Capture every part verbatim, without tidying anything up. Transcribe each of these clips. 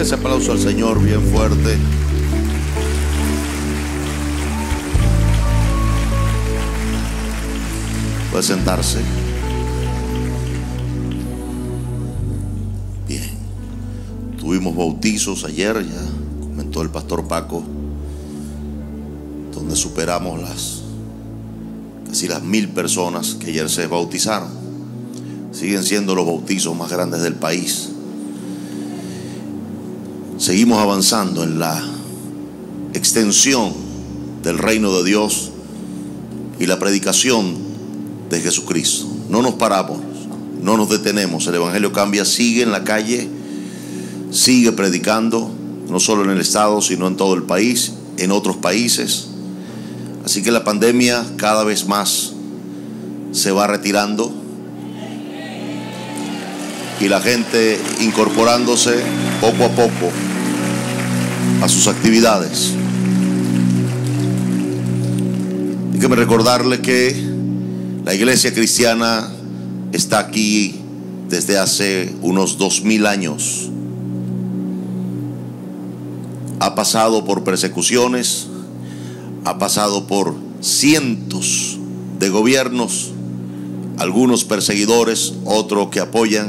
Denle ese aplauso al Señor bien fuerte. Puede sentarse. Bien. Tuvimos bautizos ayer, ya comentó el pastor Paco, donde superamos las casi las mil personas que ayer se bautizaron. Siguen siendo los bautizos más grandes del país. Seguimos avanzando en la extensión del reino de Dios y la predicación de Jesucristo. No nos paramos, no nos detenemos. El Evangelio Cambia sigue en la calle, sigue predicando, no solo en el estado, sino en todo el país, en otros países. Así que la pandemia cada vez más se va retirando y la gente incorporándose poco a poco a sus actividades. Déjeme recordarle que la iglesia cristiana está aquí desde hace unos dos mil años. Ha pasado por persecuciones, ha pasado por cientos de gobiernos, algunos perseguidores, otros que apoyan,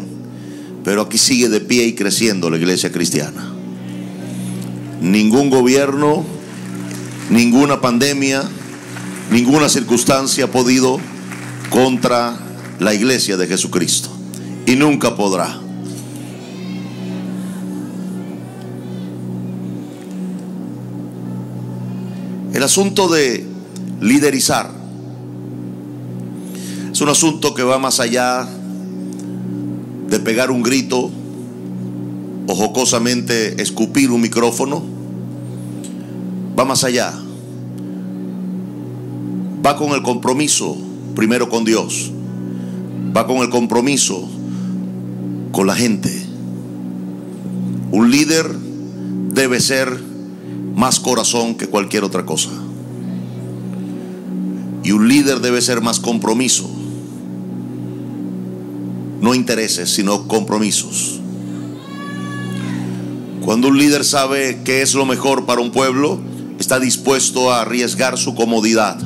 pero aquí sigue de pie y creciendo la iglesia cristiana. Ningún gobierno, ninguna pandemia, ninguna circunstancia ha podido contra la iglesia de Jesucristo, y nunca podrá. El asunto de liderizar es un asunto que va más allá de pegar un grito o jocosamente escupir un micrófono. Va más allá. Va con el compromiso primero con Dios. Va con el compromiso con la gente. Un líder debe ser más corazón que cualquier otra cosa. Y un líder debe ser más compromiso. No intereses, sino compromisos. Cuando un líder sabe qué es lo mejor para un pueblo, está dispuesto a arriesgar su comodidad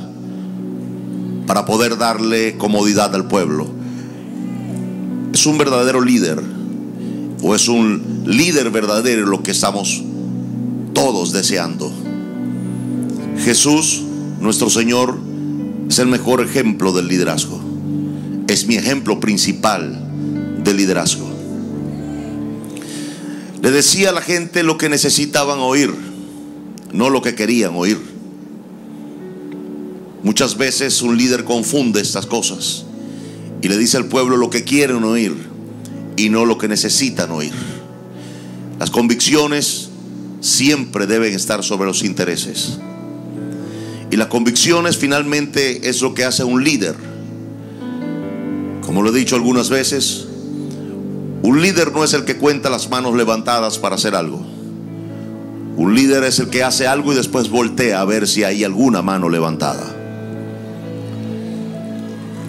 para poder darle comodidad al pueblo. Es un verdadero líder, o es un líder verdadero lo que estamos todos deseando. Jesús, nuestro Señor, es el mejor ejemplo del liderazgo. Es mi ejemplo principal de liderazgo. Le decía a la gente lo que necesitaban oír, no lo que querían oír. Muchas veces un líder confunde estas cosas y le dice al pueblo lo que quieren oír y no lo que necesitan oír. Las convicciones siempre deben estar sobre los intereses, y las convicciones finalmente es lo que hace un líder. Como lo he dicho algunas veces, un líder no es el que cuenta las manos levantadas para hacer algo. Un líder es el que hace algo y después voltea a ver si hay alguna mano levantada.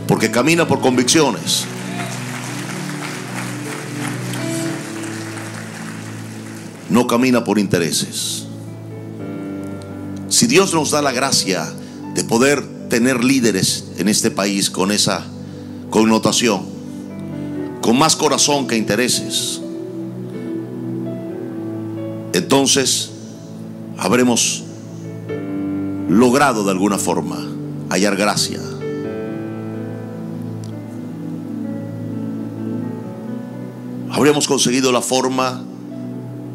Porque camina por convicciones. No camina por intereses. Si Dios nos da la gracia de poder tener líderes en este país con esa connotación, con más corazón que intereses, entonces habremos logrado de alguna forma hallar gracia. Habremos conseguido la forma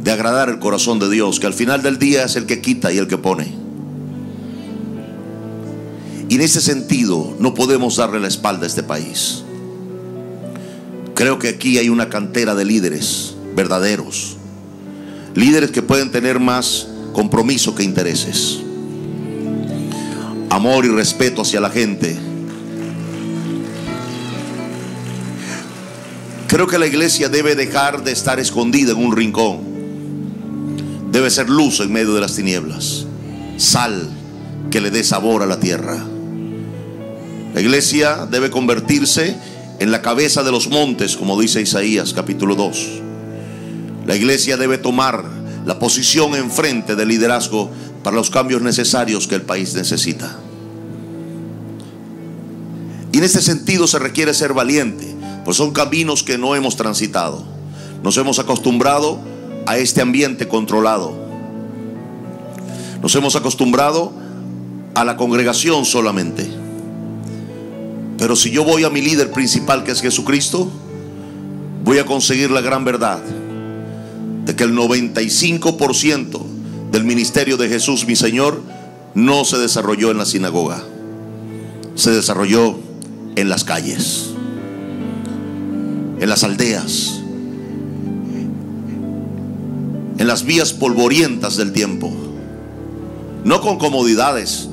de agradar el corazón de Dios, que al final del día es el que quita y el que pone. Y en ese sentido no podemos darle la espalda a este país. Creo que aquí hay una cantera de líderes verdaderos. Líderes que pueden tener más compromiso que intereses. Amor y respeto hacia la gente. Creo que la iglesia debe dejar de estar escondida en un rincón. Debe ser luz en medio de las tinieblas. Sal que le dé sabor a la tierra. La iglesia debe convertirse en la cabeza de los montes, como dice Isaías capítulo dos. La iglesia debe tomar la posición enfrente del liderazgo para los cambios necesarios que el país necesita. Y en este sentido se requiere ser valiente, pues son caminos que no hemos transitado. Nos hemos acostumbrado a este ambiente controlado. Nos hemos acostumbrado a la congregación solamente. Pero si yo voy a mi líder principal, que es Jesucristo, voy a conseguir la gran verdad de que el noventa y cinco por ciento del ministerio de Jesús, mi Señor, no se desarrolló en la sinagoga. Se desarrolló en las calles, en las aldeas, en las vías polvorientas del tiempo. No con comodidades,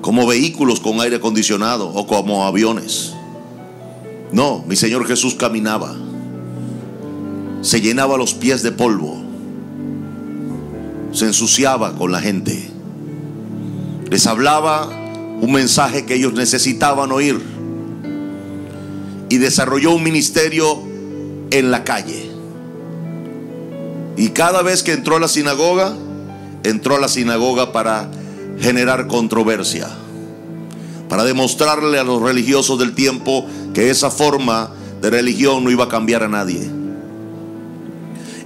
como vehículos con aire acondicionado o como aviones. No, mi Señor Jesús caminaba. Se llenaba los pies de polvo. Se ensuciaba con la gente. Les hablaba un mensaje que ellos necesitaban oír. Y desarrolló un ministerio en la calle. Y cada vez que entró a la sinagoga, entró a la sinagoga para generar controversia, para demostrarle a los religiosos del tiempo que esa forma de religión no iba a cambiar a nadie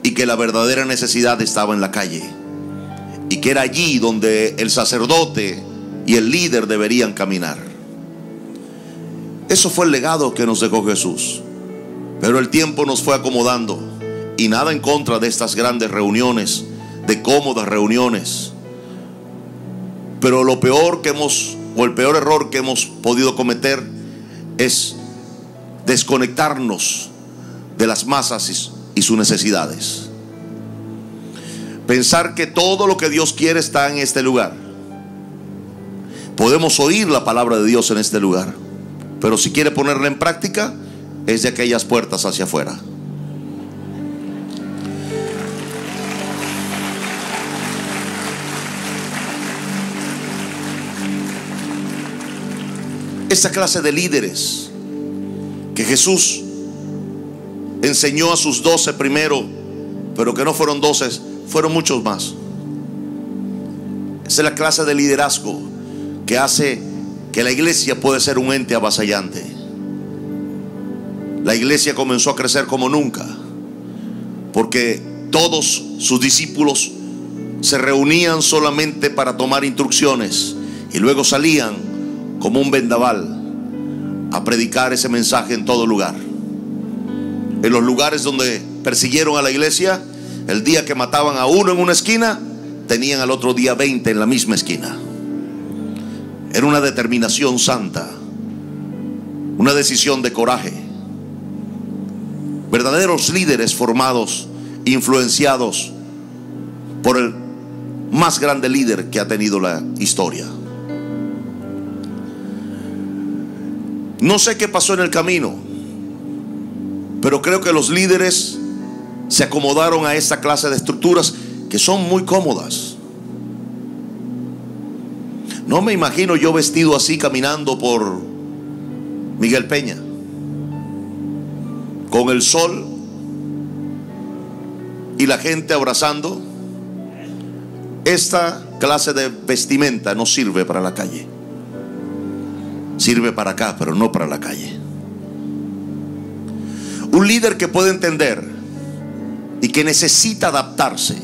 y que la verdadera necesidad estaba en la calle y que era allí donde el sacerdote y el líder deberían caminar. Eso fue el legado que nos dejó Jesús, pero el tiempo nos fue acomodando, y nada en contra de estas grandes reuniones, de cómodas reuniones. Pero lo peor que hemos, o el peor error que hemos podido cometer, es desconectarnos de las masas y sus necesidades. Pensar que todo lo que Dios quiere está en este lugar. Podemos oír la palabra de Dios en este lugar, pero si quiere ponerla en práctica, es de aquellas puertas hacia afuera. Esa clase de líderes que Jesús enseñó a sus doce primero, pero que no fueron doce, fueron muchos más. Esa es la clase de liderazgo que hace que la iglesia pueda ser un ente avasallante. La iglesia comenzó a crecer como nunca, porque todos sus discípulos se reunían solamente para tomar instrucciones y luego salían como un vendaval a predicar ese mensaje en todo lugar. En los lugares donde persiguieron a la iglesia, el día que mataban a uno en una esquina, tenían al otro día veinte en la misma esquina. Era una determinación santa, una decisión de coraje. Verdaderos líderes formados, influenciados por el más grande líder que ha tenido la historia. No sé qué pasó en el camino, pero creo que los líderes se acomodaron a esta clase de estructuras que son muy cómodas. No me imagino yo vestido así caminando por Miguel Peña, con el sol y la gente abrazando. Esta clase de vestimenta no sirve para la calle. Sirve para acá, pero no para la calle. Un líder que puede entender y que necesita adaptarse,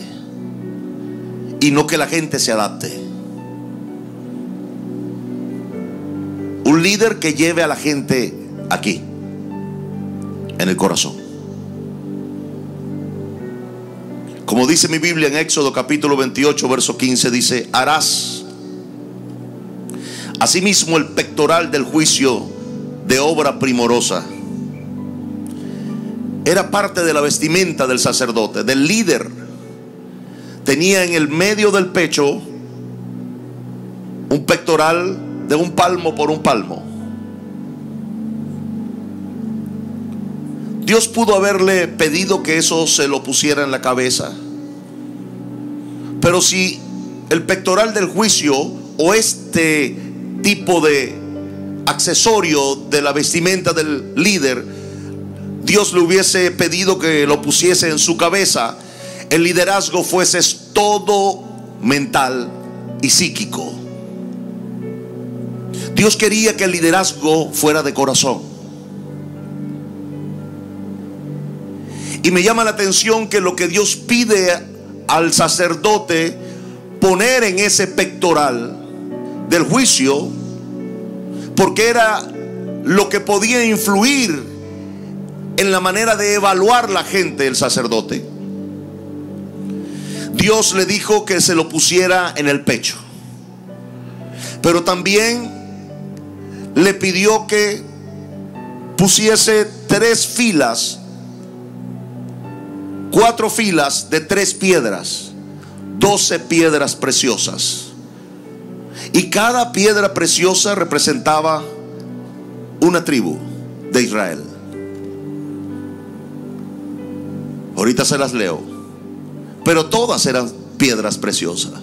y no que la gente se adapte. Un líder que lleve a la gente aquí, en el corazón. Como dice mi Biblia en Éxodo capítulo veintiocho, verso quince, dice: harás asimismo el pectoral del juicio de obra primorosa. Era parte de la vestimenta del sacerdote, del líder. Tenía en el medio del pecho un pectoral de un palmo por un palmo. Dios pudo haberle pedido que eso se lo pusiera en la cabeza, pero si el pectoral del juicio, o este tipo de accesorio de la vestimenta del líder, Dios le hubiese pedido que lo pusiese en su cabeza, el liderazgo fuese todo mental y psíquico. Dios quería que el liderazgo fuera de corazón. Y me llama la atención que lo que Dios pide al sacerdote poner en ese pectoral del juicio, porque era lo que podía influir en la manera de evaluar la gente el sacerdote. Dios le dijo que se lo pusiera en el pecho, pero también le pidió que pusiese tres filas, cuatro filas de tres piedras, doce piedras preciosas. Y cada piedra preciosa representaba una tribu de Israel. Ahorita se las leo, pero todas eran piedras preciosas.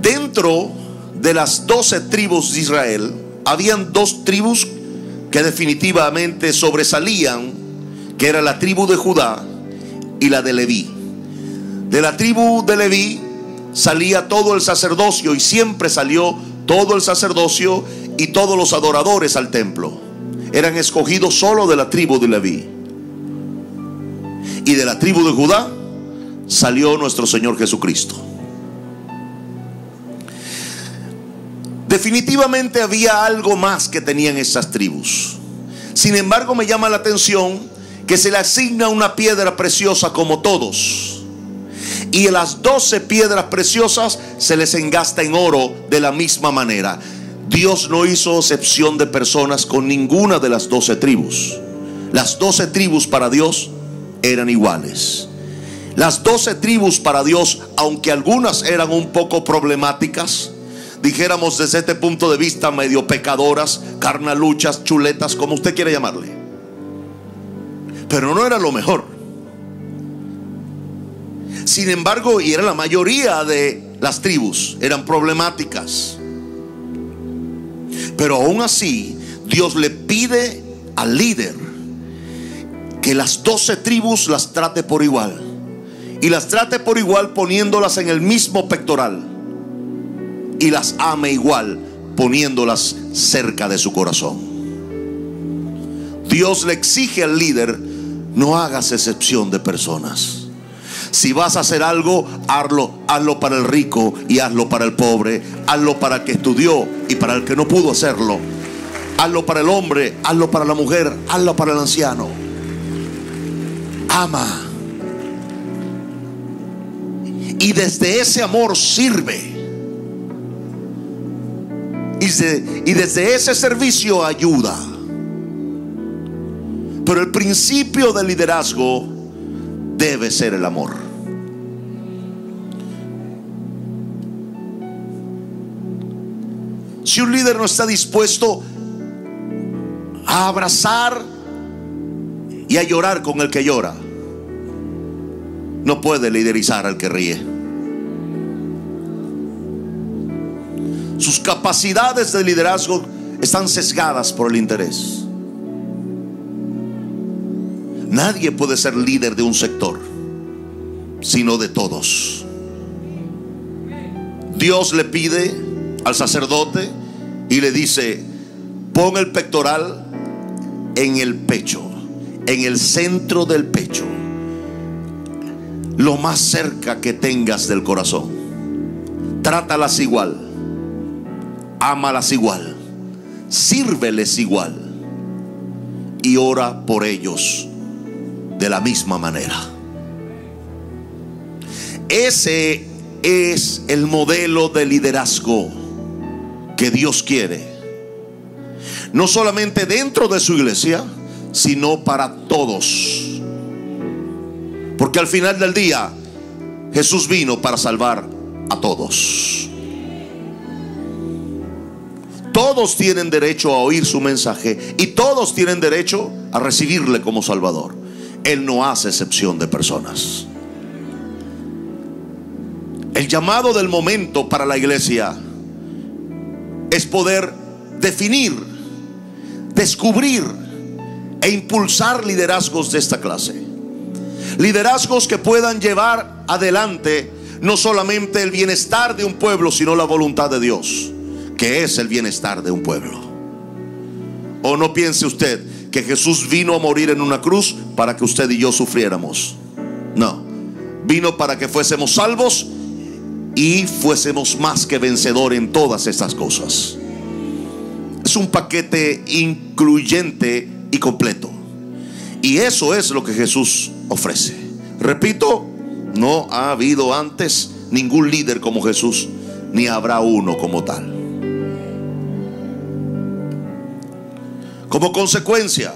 Dentro de las doce tribus de Israel, habían dos tribus que definitivamente sobresalían, que era la tribu de Judá y la de Leví. De la tribu de Leví salía todo el sacerdocio, y siempre salió todo el sacerdocio y todos los adoradores al templo. Eran escogidos solo de la tribu de Leví. Y de la tribu de Judá salió nuestro Señor Jesucristo. Definitivamente había algo más que tenían estas tribus. Sin embargo, me llama la atención que se le asigna una piedra preciosa como todos. Y a las doce piedras preciosas se les engasta en oro de la misma manera. Dios no hizo excepción de personas con ninguna de las doce tribus. Las doce tribus para Dios eran iguales. Las doce tribus para Dios, aunque algunas eran un poco problemáticas, dijéramos desde este punto de vista medio pecadoras, carnaluchas, chuletas, como usted quiere llamarle, pero no era lo mejor. Sin embargo, y era la mayoría de las tribus, eran problemáticas, pero aún así Dios le pide al líder que las doce tribus las trate por igual, y las trate por igual poniéndolas en el mismo pectoral, y las ame igual poniéndolas cerca de su corazón. Dios le exige al líder: no hagas excepción de personas. Si vas a hacer algo, hazlo, hazlo para el rico y hazlo para el pobre, hazlo para el que estudió y para el que no pudo hacerlo, hazlo para el hombre, hazlo para la mujer, hazlo para el anciano. Ama, y desde ese amor sirve, y, se, y desde ese servicio ayuda. Pero el principio del liderazgo debe ser el amor. Si un líder no está dispuesto a abrazar y a llorar con el que llora, no puede liderizar al que ríe. Sus capacidades de liderazgo están sesgadas por el interés. Nadie puede ser líder de un sector, sino de todos. Dios le pide al sacerdote y le dice: pon el pectoral en el pecho, en el centro del pecho, lo más cerca que tengas del corazón. Trátalas igual, ámalas igual, sírveles igual y ora por ellos de la misma manera. Ese es el modelo de liderazgo que Dios quiere, no solamente dentro de su iglesia, sino para todos. Porque al final del día, Jesús vino para salvar a todos. Todos tienen derecho a oír su mensaje, y todos tienen derecho a recibirle como Salvador. Él no hace excepción de personas. El llamado del momento para la iglesia es poder definir, descubrir e impulsar liderazgos de esta clase. Liderazgos que puedan llevar adelante no solamente el bienestar de un pueblo, sino la voluntad de Dios, que es el bienestar de un pueblo. O no piense usted que Jesús vino a morir en una cruz para que usted y yo sufriéramos. No, vino para que fuésemos salvos y fuésemos más que vencedor en todas estas cosas. Es un paquete incluyente y completo, y eso es lo que Jesús ofrece. Repito, no ha habido antes ningún líder como Jesús, ni habrá uno como tal. Como consecuencia,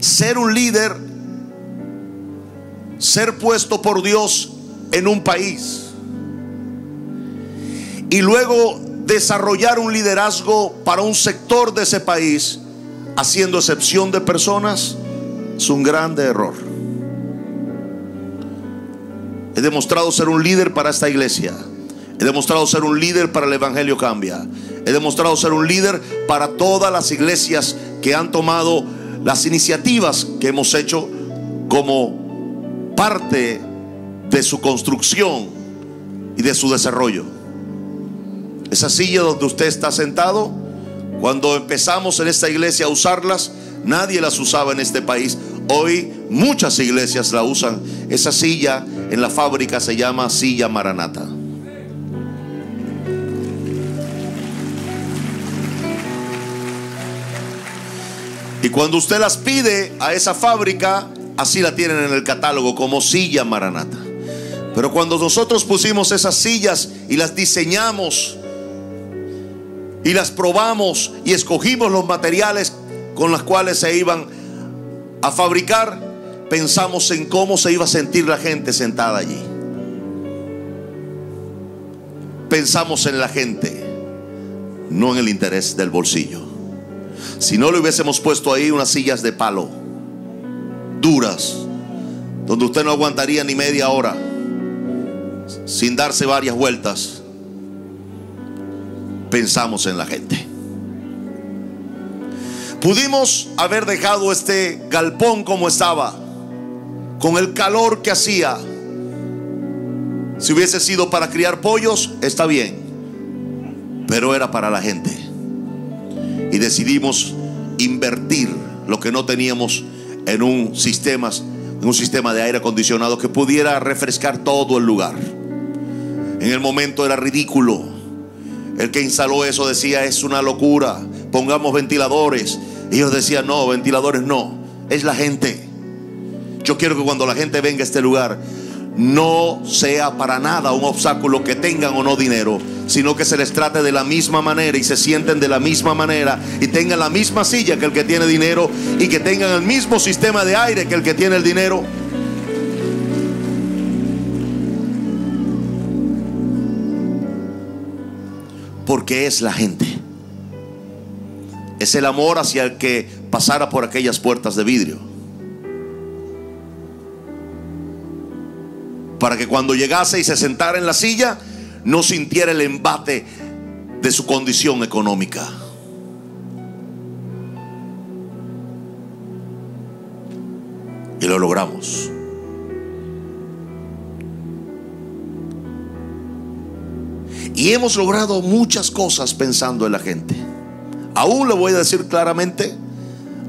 ser un líder, ser puesto por Dios en un país y luego desarrollar un liderazgo para un sector de ese país, haciendo excepción de personas, es un grande error. He demostrado ser un líder para esta iglesia. He demostrado ser un líder para el Evangelio Cambia. He demostrado ser un líder para todas las iglesias que han tomado las iniciativas que hemos hecho como parte de su construcción y de su desarrollo. Esa silla donde usted está sentado, cuando empezamos en esta iglesia a usarlas, nadie las usaba en este país. Hoy muchas iglesias la usan. Esa silla en la fábrica se llama silla Maranata. Y cuando usted las pide a esa fábrica, así la tienen en el catálogo como silla Maranata. Pero cuando nosotros pusimos esas sillas y las diseñamos y las probamos y escogimos los materiales con los cuales se iban a fabricar, pensamos en cómo se iba a sentir la gente sentada allí. Pensamos en la gente, no en el interés del bolsillo. Si no le hubiésemos puesto ahí unas sillas de palo, duras, donde usted no aguantaría ni media hora sin darse varias vueltas, pensamos en la gente. Pudimos haber dejado este galpón como estaba, con el calor que hacía. Si hubiese sido para criar pollos, está bien, pero era para la gente. Y decidimos invertir lo que no teníamos en un sistema, en un sistema de aire acondicionado que pudiera refrescar todo el lugar. En el momento era ridículo. El que instaló eso decía: es una locura, pongamos ventiladores. Ellos decían: no, ventiladores no, es la gente. Yo quiero que cuando la gente venga a este lugar no sea para nada un obstáculo que tengan o no dinero, sino que se les trate de la misma manera y se sienten de la misma manera y tengan la misma silla que el que tiene dinero y que tengan el mismo sistema de aire que el que tiene el dinero. Porque es la gente, es el amor hacia el que pasara por aquellas puertas de vidrio, para que cuando llegase y se sentara en la silla no sintiera el embate de su condición económica. Y lo logramos. Y hemos logrado muchas cosas pensando en la gente. Aún le voy a decir claramente,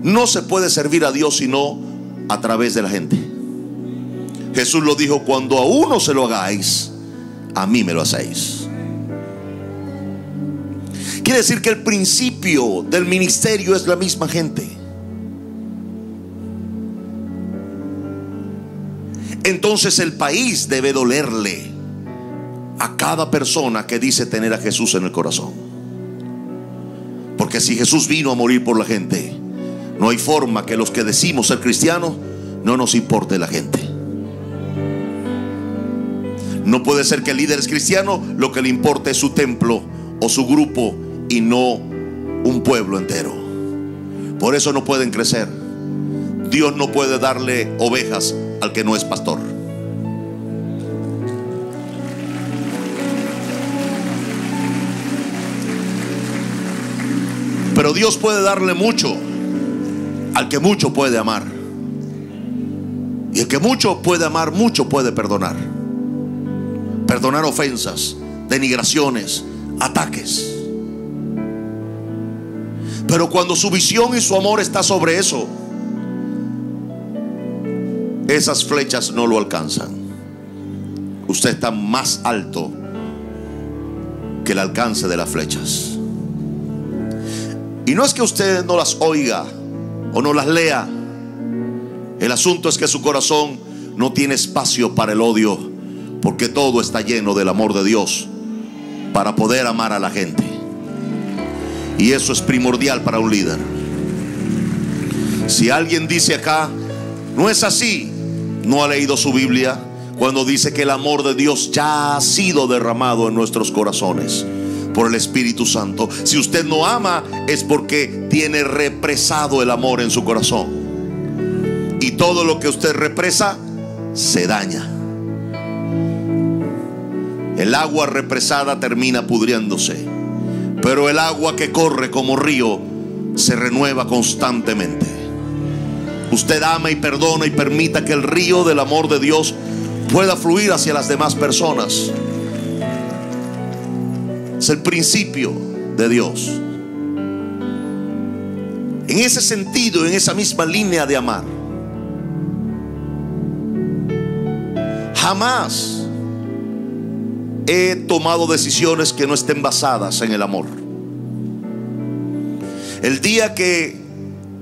no se puede servir a Dios sino a través de la gente. Jesús lo dijo: cuando a uno se lo hagáis, a mí me lo hacéis. Quiere decir que el principio del ministerio es la misma gente. Entonces el país debe dolerle a cada persona que dice tener a Jesús en el corazón. Porque si Jesús vino a morir por la gente, no hay forma que los que decimos ser cristianos no nos importe la gente. No puede ser que el líder es cristiano, lo que le importe es su templo o su grupo y no un pueblo entero. Por eso no pueden crecer. Dios no puede darle ovejas al que no es pastor. Pero Dios puede darle mucho al que mucho puede amar. Y el que mucho puede amar, mucho puede perdonar. Perdonar ofensas, denigraciones, ataques. Pero cuando su visión y su amor está sobre eso, esas flechas no lo alcanzan. Usted está más alto que el alcance de las flechas. Y no es que usted no las oiga o no las lea. El asunto es que su corazón no tiene espacio para el odio, porque todo está lleno del amor de Dios para poder amar a la gente. Y eso es primordial para un líder. Si alguien dice acá, no es así, no ha leído su Biblia cuando dice que el amor de Dios ya ha sido derramado en nuestros corazones por el Espíritu Santo. Si usted no ama, es porque tiene represado el amor en su corazón. Y todo lo que usted represa se daña. El agua represada termina pudriéndose, pero el agua que corre como río se renueva constantemente. Usted ama y perdona y permita que el río del amor de Dios pueda fluir hacia las demás personas. Es el principio de Dios. En ese sentido, en esa misma línea de amar, jamás he tomado decisiones que no estén basadas en el amor. El día que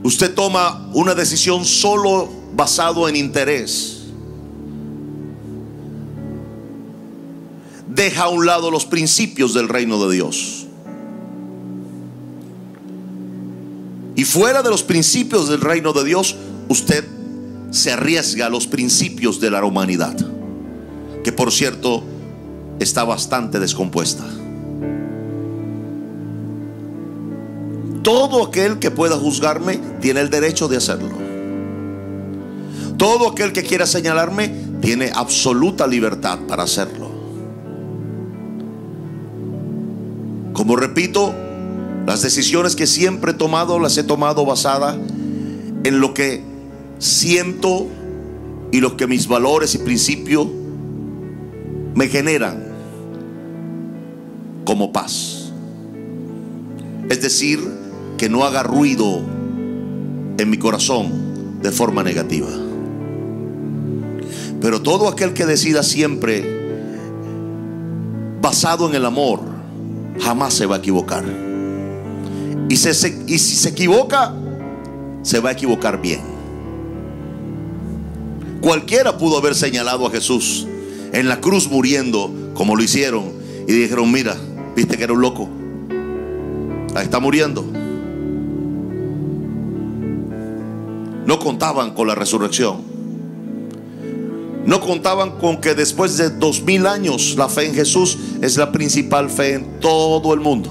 usted toma una decisión solo basado en interés, deja a un lado los principios del reino de Dios. Y fuera de los principios del reino de Dios, usted se arriesga a los principios de la humanidad, que por cierto está bastante descompuesta. Todo aquel que pueda juzgarme tiene el derecho de hacerlo. Todo aquel que quiera señalarme tiene absoluta libertad para hacerlo. Como repito, las decisiones que siempre he tomado las he tomado basada en lo que siento y lo que mis valores y principios me generan como paz. Es decir, que no haga ruido en mi corazón de forma negativa. Pero todo aquel que decida siempre basado en el amor, jamás se va a equivocar. Y, se, se, y si se equivoca, se va a equivocar bien. Cualquiera pudo haber señalado a Jesús en la cruz muriendo, como lo hicieron, y dijeron, mira, viste que era un loco, ahí está muriendo. No contaban con la resurrección. No contaban con que después de dos mil años la fe en Jesús es la principal fe en todo el mundo.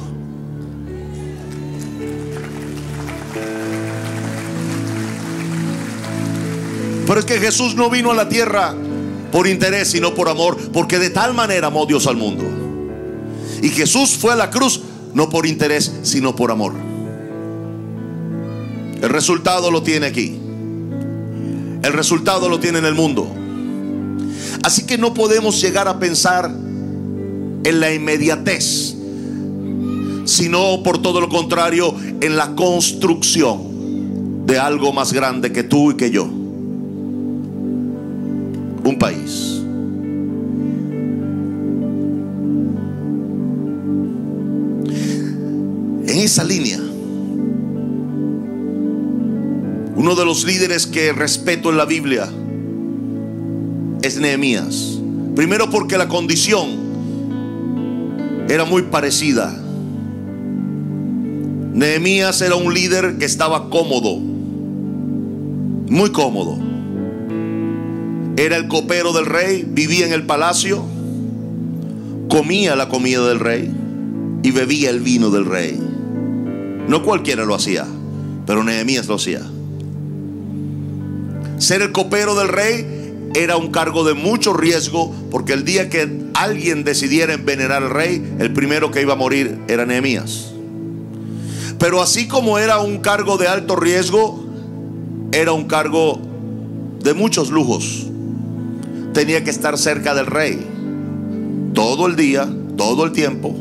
Pero es que Jesús no vino a la tierra por interés, sino por amor, porque de tal manera amó Dios al mundo. Y Jesús fue a la cruz no por interés, sino por amor. El resultado lo tiene aquí. El resultado lo tiene en el mundo. Así que no podemos llegar a pensar en la inmediatez, sino por todo lo contrario, en la construcción de algo más grande que tú y que yo. Un país. En esa línea, uno de los líderes que respeto en la Biblia es Nehemías. Primero porque la condición era muy parecida. Nehemías era un líder que estaba cómodo, muy cómodo. Era el copero del rey, vivía en el palacio, comía la comida del rey y bebía el vino del rey. No cualquiera lo hacía, pero Nehemías lo hacía. Ser el copero del rey era un cargo de mucho riesgo, porque el día que alguien decidiera envenenar al rey, el primero que iba a morir era Nehemías. Pero así como era un cargo de alto riesgo, era un cargo de muchos lujos. Tenía que estar cerca del rey todo el día, todo el tiempo,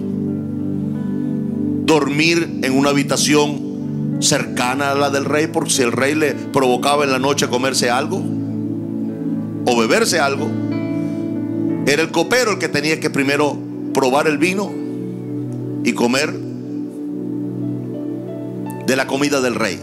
dormir en una habitación cercana a la del rey, porque si el rey le provocaba en la noche comerse algo o beberse algo, era el copero el que tenía que primero probar el vino y comer de la comida del rey.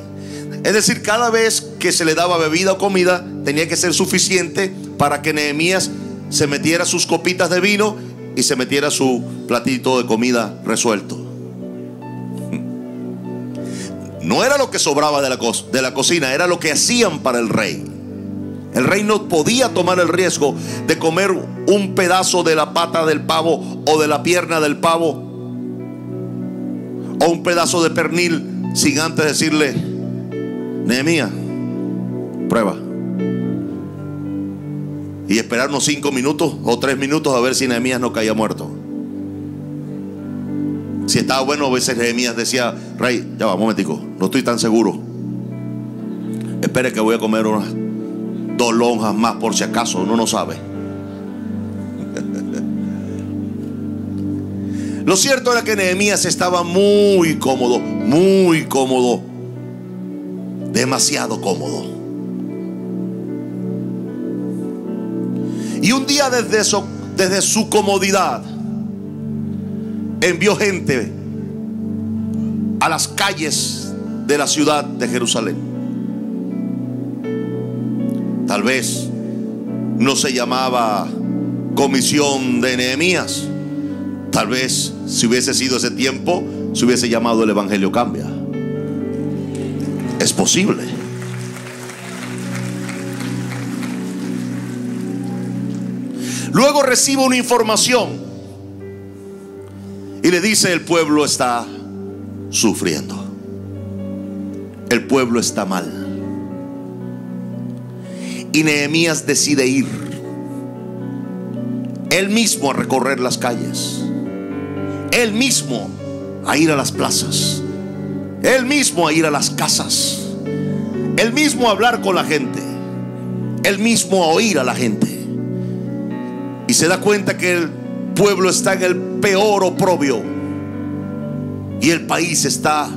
Es decir, cada vez que se le daba bebida o comida, tenía que ser suficiente para que Nehemías se metiera sus copitas de vino y se metiera su platito de comida resuelto. No era lo que sobraba de la, co de la cocina, era lo que hacían para el rey. El rey no podía tomar el riesgo de comer un pedazo de la pata del pavo o de la pierna del pavo o un pedazo de pernil sin antes decirle: Nehemías, prueba. Y esperar unos cinco minutos o tres minutos a ver si Nehemías no caía muerto. Si estaba bueno, a veces Nehemías decía: rey, ya va, un momentico, no estoy tan seguro, espere que voy a comer unas dos lonjas más por si acaso, uno no sabe. Lo cierto era que Nehemías estaba muy cómodo, muy cómodo, demasiado cómodo. Y un día desde su, desde su comodidad envió gente a las calles de la ciudad de Jerusalén. Tal vez no se llamaba comisión de Nehemías. Tal vez si hubiese sido ese tiempo, se hubiese llamado el Evangelio Cambia. Es posible. Luego recibe una información y le dice: el pueblo está sufriendo, el pueblo está mal. Y Nehemías decide ir él mismo a recorrer las calles, él mismo a ir a las plazas, él mismo a ir a las casas, él mismo a hablar con la gente, él mismo a oír a la gente. Y se da cuenta que el pueblo está en el peor oprobio y el país está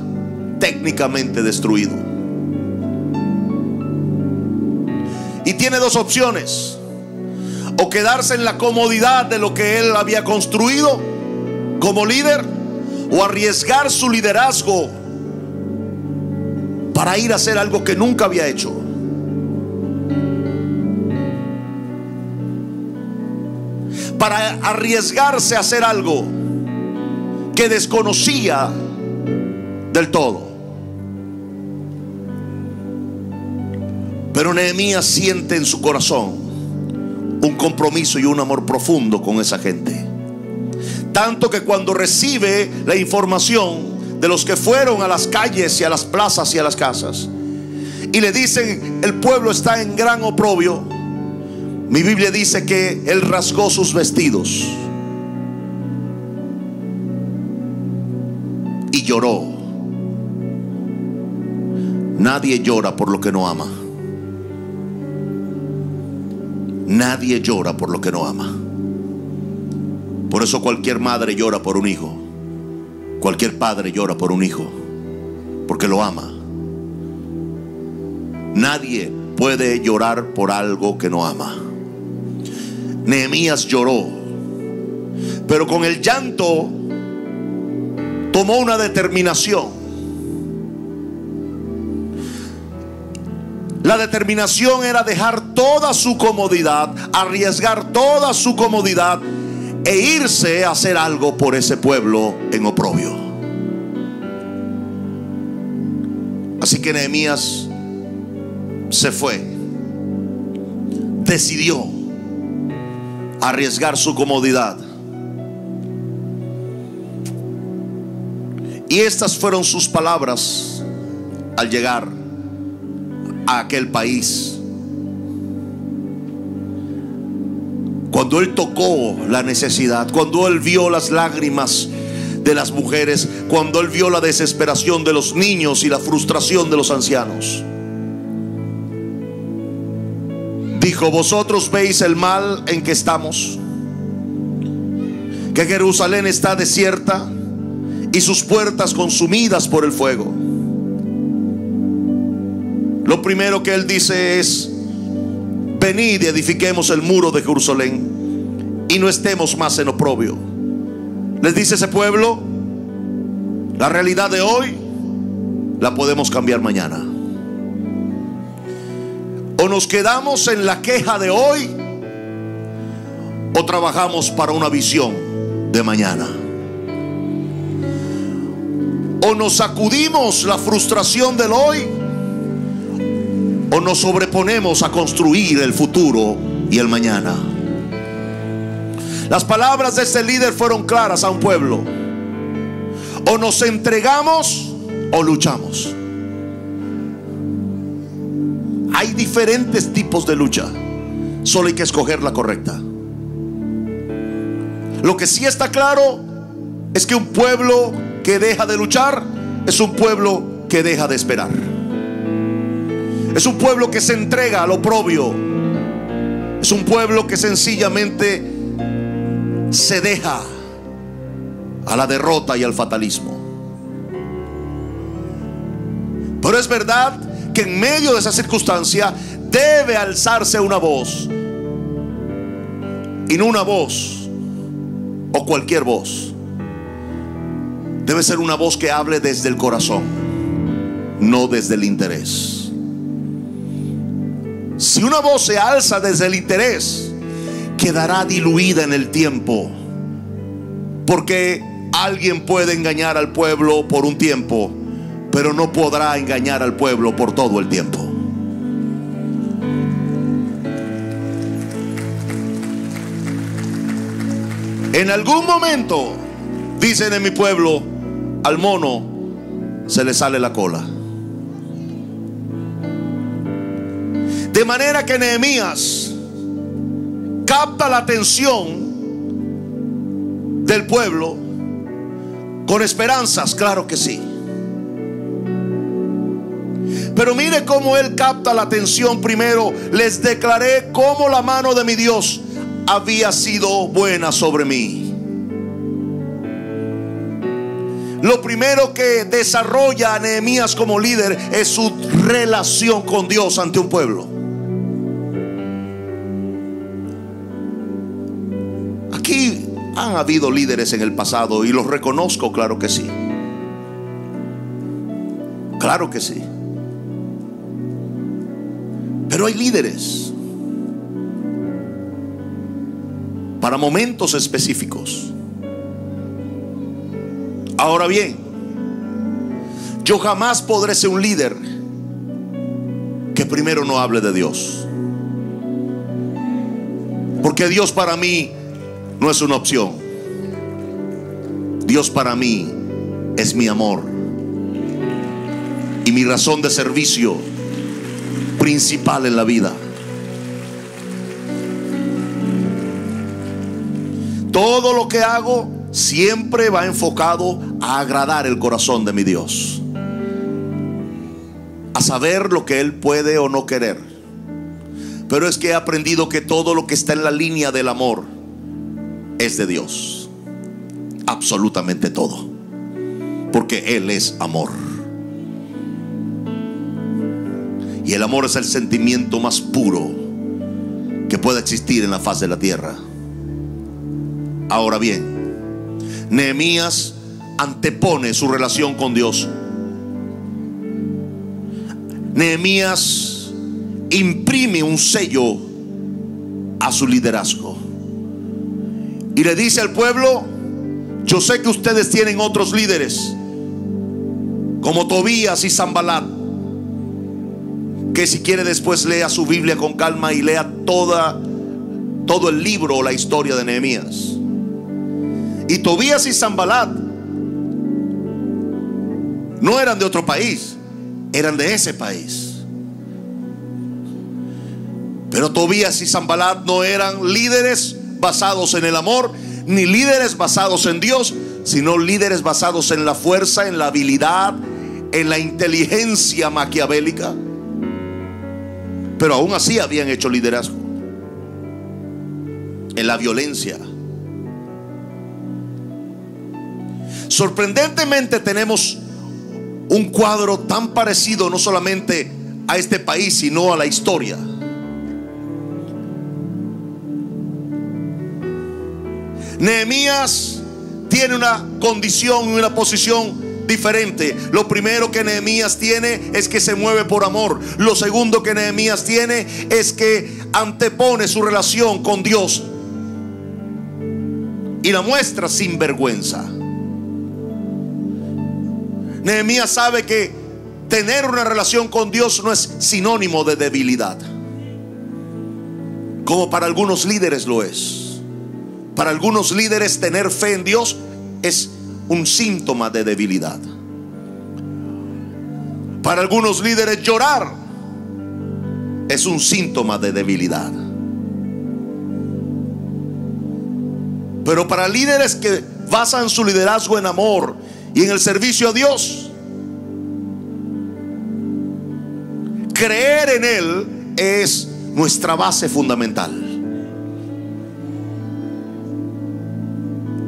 técnicamente destruido. Y tiene dos opciones: o quedarse en la comodidad de lo que él había construido como líder, o arriesgar su liderazgo para ir a hacer algo que nunca había hecho. Para arriesgarse a hacer algo que desconocía del todo. Pero Nehemías siente en su corazón un compromiso y un amor profundo con esa gente, tanto que cuando recibe la información de los que fueron a las calles y a las plazas y a las casas y le dicen: el pueblo está en gran oprobio, mi Biblia dice que él rasgó sus vestidos y lloró. Nadie llora por lo que no ama. Nadie llora por lo que no ama. Por eso cualquier madre llora por un hijo. Cualquier padre llora por un hijo, porque lo ama. Nadie puede llorar por algo que no ama. Nehemías lloró, pero con el llanto tomó una determinación. La determinación era dejar toda su comodidad, arriesgar toda su comodidad e irse a hacer algo por ese pueblo en oprobio. Así que Nehemías se fue, decidió arriesgar su comodidad. Y estas fueron sus palabras al llegar a aquel país. Cuando él tocó la necesidad, cuando él vio las lágrimas de las mujeres, cuando él vio la desesperación de los niños y la frustración de los ancianos. Dijo: vosotros veis el mal en que estamos, que Jerusalén está desierta y sus puertas consumidas por el fuego. Lo primero que él dice es: venid y edifiquemos el muro de Jerusalén y no estemos más en oprobio. Les dice ese pueblo: la realidad de hoy la podemos cambiar mañana. O nos quedamos en la queja de hoy, o trabajamos para una visión de mañana. O nos sacudimos la frustración del hoy, o nos sobreponemos a construir el futuro y el mañana. Las palabras de este líder fueron claras a un pueblo: o nos entregamos o luchamos. Hay diferentes tipos de lucha, solo hay que escoger la correcta. Lo que sí está claro es que un pueblo que deja de luchar es un pueblo que deja de esperar. Es un pueblo que se entrega a lo propio. Es un pueblo que sencillamente se deja a la derrota y al fatalismo. Pero es verdad que en medio de esa circunstancia debe alzarse una voz, y no una voz o cualquier voz. Debe ser una voz que hable desde el corazón, no desde el interés. Si una voz se alza desde el interés, quedará diluida en el tiempo, porque alguien puede engañar al pueblo por un tiempo, pero no podrá engañar al pueblo por todo el tiempo. En algún momento, dicen en mi pueblo, al mono se le sale la cola. De manera que Nehemías capta la atención del pueblo con esperanzas, claro que sí. Pero mire cómo él capta la atención primero. Les declaré cómo la mano de mi Dios había sido buena sobre mí. Lo primero que desarrolla a Nehemías como líder es su relación con Dios ante un pueblo. Aquí han habido líderes en el pasado y los reconozco, claro que sí. Claro que sí. Pero hay líderes para momentos específicos. Ahora bien, yo jamás podré ser un líder que primero no hable de Dios, porque Dios para mí no es una opción. Dios para mí es mi amor y mi razón de servicio principal en la vida. Todo lo que hago siempre va enfocado a agradar el corazón de mi Dios, a saber lo que Él puede o no querer. Pero es que he aprendido que todo lo que está en la línea del amor es de Dios, absolutamente todo, porque Él es amor. Y el amor es el sentimiento más puro que pueda existir en la faz de la tierra. Ahora bien, Nehemías antepone su relación con Dios. Nehemías imprime un sello a su liderazgo y le dice al pueblo: yo sé que ustedes tienen otros líderes como Tobías y Sanbalat, que si quiere después lea su Biblia con calma y lea toda, todo el libro o la historia de Nehemías. Y Tobías y Sanbalat no eran de otro país, eran de ese país. Pero Tobías y Sanbalat no eran líderes basados en el amor, ni líderes basados en Dios, sino líderes basados en la fuerza, en la habilidad, en la inteligencia maquiavélica. Pero aún así habían hecho liderazgo en la violencia. Sorprendentemente tenemos un cuadro tan parecido no solamente a este país, sino a la historia. Nehemías tiene una condición y una posición diferente. Lo primero que Nehemías tiene es que se mueve por amor. Lo segundo que Nehemías tiene es que antepone su relación con Dios y la muestra sin vergüenza. Nehemías sabe que tener una relación con Dios no es sinónimo de debilidad, como para algunos líderes lo es. Para algunos líderes tener fe en Dios es un síntoma de debilidad. Para algunos líderes llorar es un síntoma de debilidad. Pero para líderes que basan su liderazgo en amor y en el servicio a Dios, creer en Él es nuestra base fundamental.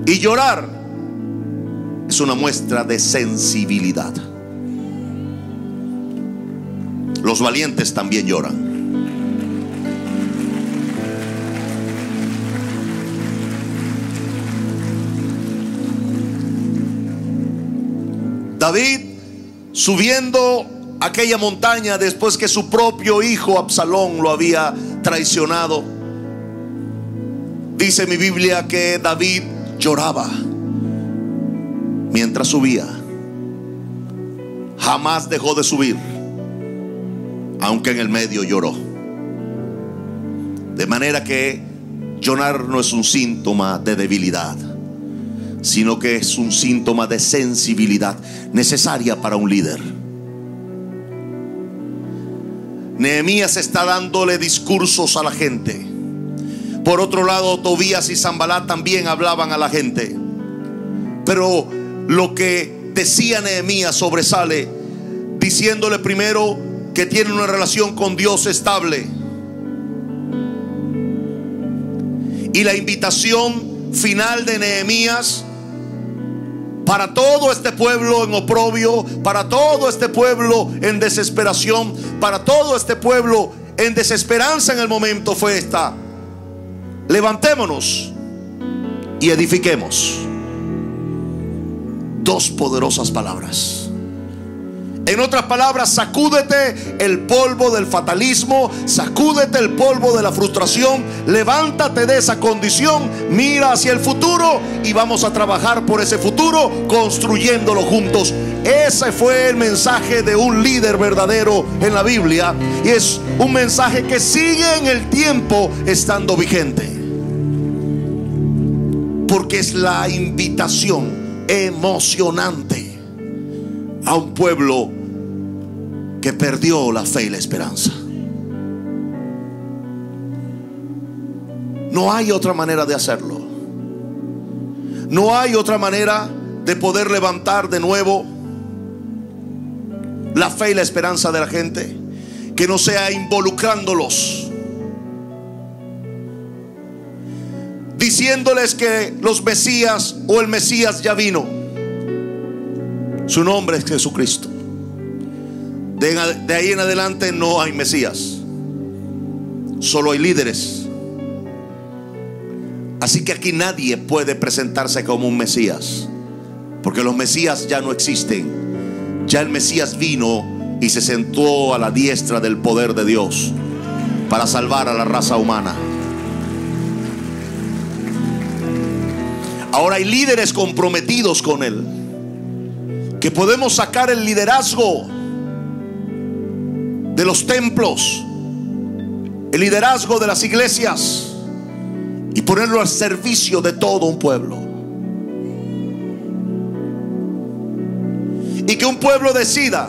Y llorar es una muestra de sensibilidad. Los valientes también lloran. David, subiendo aquella montaña después que su propio hijo Absalón lo había traicionado, dice mi Biblia que David lloraba mientras subía. Jamás dejó de subir, aunque en el medio lloró. De manera que llorar no es un síntoma de debilidad, sino que es un síntoma de sensibilidad necesaria para un líder. Nehemías está dándole discursos a la gente. Por otro lado, Tobías y Sanbalat también hablaban a la gente. Pero lo que decía Nehemías sobresale, diciéndole primero que tiene una relación con Dios estable. Y la invitación final de Nehemías para todo este pueblo en oprobio, para todo este pueblo en desesperación, para todo este pueblo en desesperanza en el momento, fue esta: levantémonos y edifiquemos. Dos poderosas palabras. En otras palabras, sacúdete el polvo del fatalismo, sacúdete el polvo de la frustración, levántate de esa condición, mira hacia el futuro y vamos a trabajar por ese futuro construyéndolo juntos. Ese fue el mensaje de un líder verdadero en la Biblia, y es un mensaje que sigue en el tiempo estando vigente, porque es la invitación emocionante a un pueblo que perdió la fe y la esperanza. No hay otra manera de hacerlo. No hay otra manera de poder levantar de nuevo la fe y la esperanza de la gente que no sea involucrándolos, diciéndoles que los Mesías o el Mesías ya vino. Su nombre es Jesucristo. De, de ahí en adelante no hay Mesías, solo hay líderes. Así que aquí nadie puede presentarse como un Mesías, porque los Mesías ya no existen. Ya el Mesías vino y se sentó a la diestra del poder de Dios para salvar a la raza humana. Ahora hay líderes comprometidos con Él, que podemos sacar el liderazgo de los templos, el liderazgo de las iglesias, y ponerlo al servicio de todo un pueblo. Y que un pueblo decida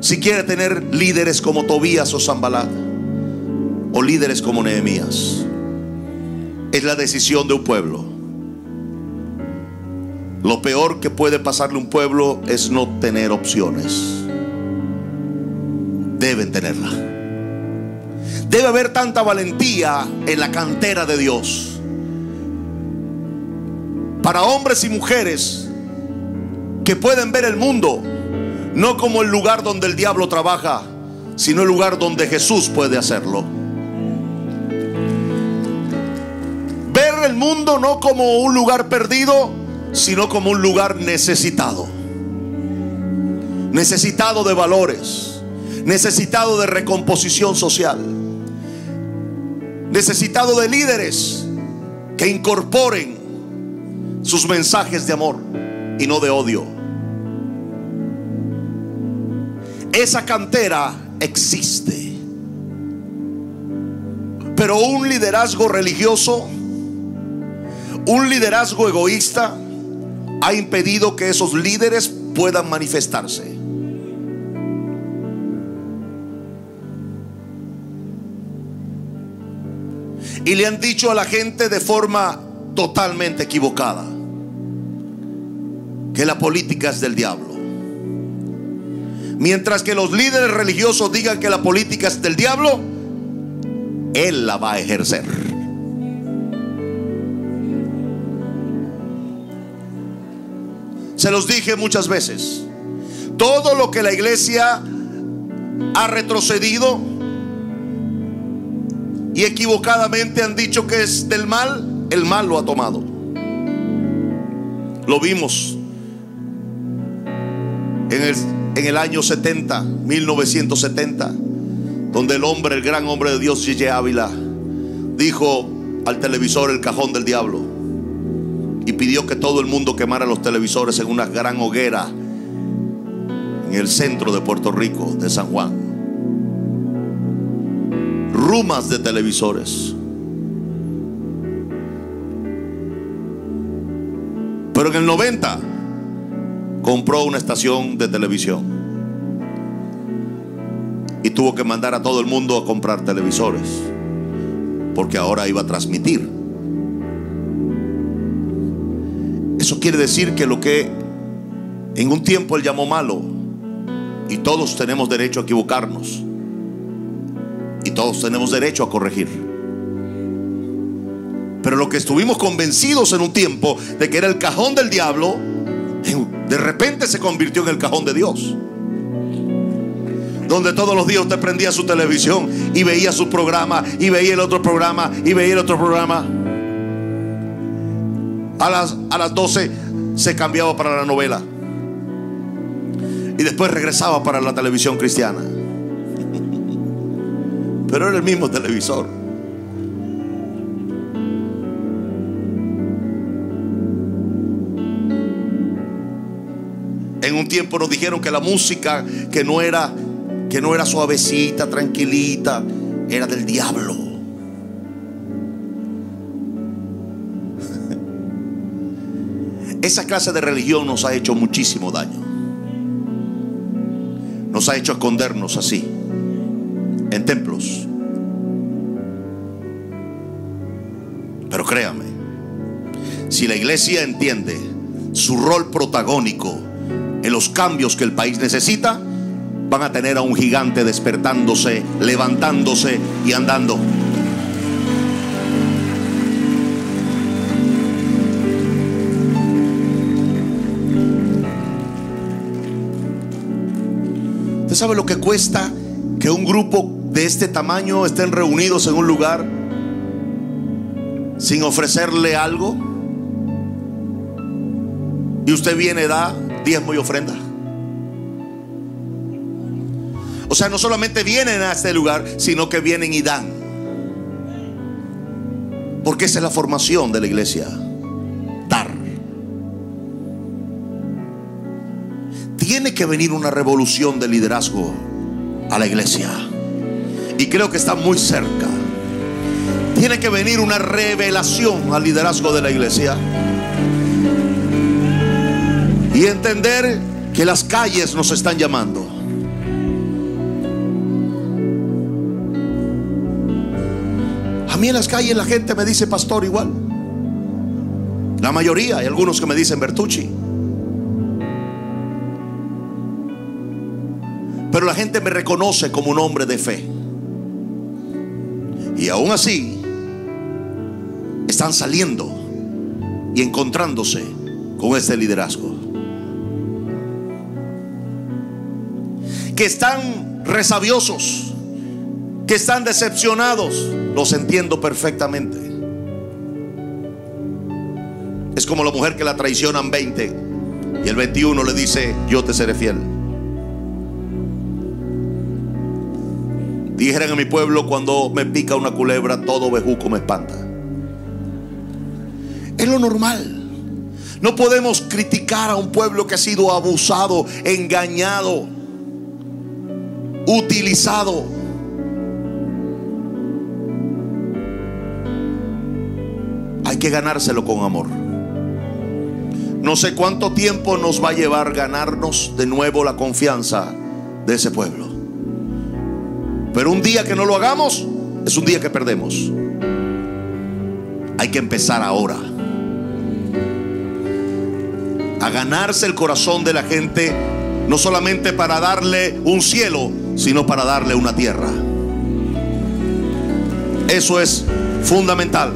si quiere tener líderes como Tobías o Sanbalat, o líderes como Nehemías. Es la decisión de un pueblo. Lo peor que puede pasarle a un pueblo es no tener opciones. Deben tenerla. Debe haber tanta valentía en la cantera de Dios para hombres y mujeres que pueden ver el mundo no como el lugar donde el diablo trabaja, sino el lugar donde Jesús puede hacerlo. Ver el mundo no como un lugar perdido, sino como un lugar necesitado. Necesitado de valores, necesitado de recomposición social, necesitado de líderes que incorporen sus mensajes de amor y no de odio. Esa cantera existe, pero un liderazgo religioso, un liderazgo egoísta ha impedido que esos líderes puedan manifestarse. Y le han dicho a la gente de forma totalmente equivocada que la política es del diablo. Mientras que los líderes religiosos digan que la política es del diablo, él la va a ejercer. Se los dije muchas veces, todo lo que la iglesia ha retrocedido y equivocadamente han dicho que es del mal, el mal lo ha tomado. Lo vimos en el, en el año setenta, mil novecientos setenta, donde el hombre, el gran hombre de Dios, G J Ávila, dijo al televisor el cajón del diablo y pidió que todo el mundo quemara los televisores en una gran hoguera en el centro de Puerto Rico, de San Juan. Rumas de televisores. Pero en el noventa compró una estación de televisión y tuvo que mandar a todo el mundo a comprar televisores porque ahora iba a transmitir. Eso quiere decir que lo que en un tiempo él llamó malo, y todos tenemos derecho a equivocarnos y todos tenemos derecho a corregir, pero lo que estuvimos convencidos en un tiempo de que era el cajón del diablo, de repente se convirtió en el cajón de Dios, donde todos los días usted prendía su televisión y veía su programa y veía el otro programa y veía el otro programa. A las, a las doce se cambiaba para la novela y después regresaba para la televisión cristiana, pero era el mismo televisor. En un tiempo nos dijeron que la música que no era, que no era suavecita, tranquilita, era del diablo. Esa clase de religión nos ha hecho muchísimo daño. Nos ha hecho escondernos así en templos. Pero créame, si la iglesia entiende su rol protagónico en los cambios que el país necesita, van a tener a un gigante despertándose, levantándose y andando. ¿Usted sabe lo que cuesta que un grupo de este tamaño estén reunidos en un lugar sin ofrecerle algo? Y usted viene, da diezmo y ofrenda. O sea, no solamente vienen a este lugar, sino que vienen y dan. Porque esa es la formación de la iglesia. Dar. Tiene que venir una revolución de liderazgo a la iglesia, y creo que está muy cerca. Tiene que venir una revelación al liderazgo de la iglesia y entender que las calles nos están llamando. A mí en las calles la gente me dice pastor igual. La mayoría. Hay algunos que me dicen Bertucci. Pero la gente me reconoce como un hombre de fe. Y aún así están saliendo y encontrándose con este liderazgo, que están resabiosos, que están decepcionados. Los entiendo perfectamente. Es como la mujer que la traicionan veinte y el veintiuno le dice: yo te seré fiel. Dijeran en mi pueblo: cuando me pica una culebra, todo bejuco me espanta. Es lo normal. No podemos criticar a un pueblo que ha sido abusado, engañado, utilizado. Hay que ganárselo con amor. No sé cuánto tiempo nos va a llevar ganarnos de nuevo la confianza de ese pueblo. Pero un día que no lo hagamos es un día que perdemos. Hay que empezar ahora a ganarse el corazón de la gente, no solamente para darle un cielo, sino para darle una tierra. Eso es fundamental.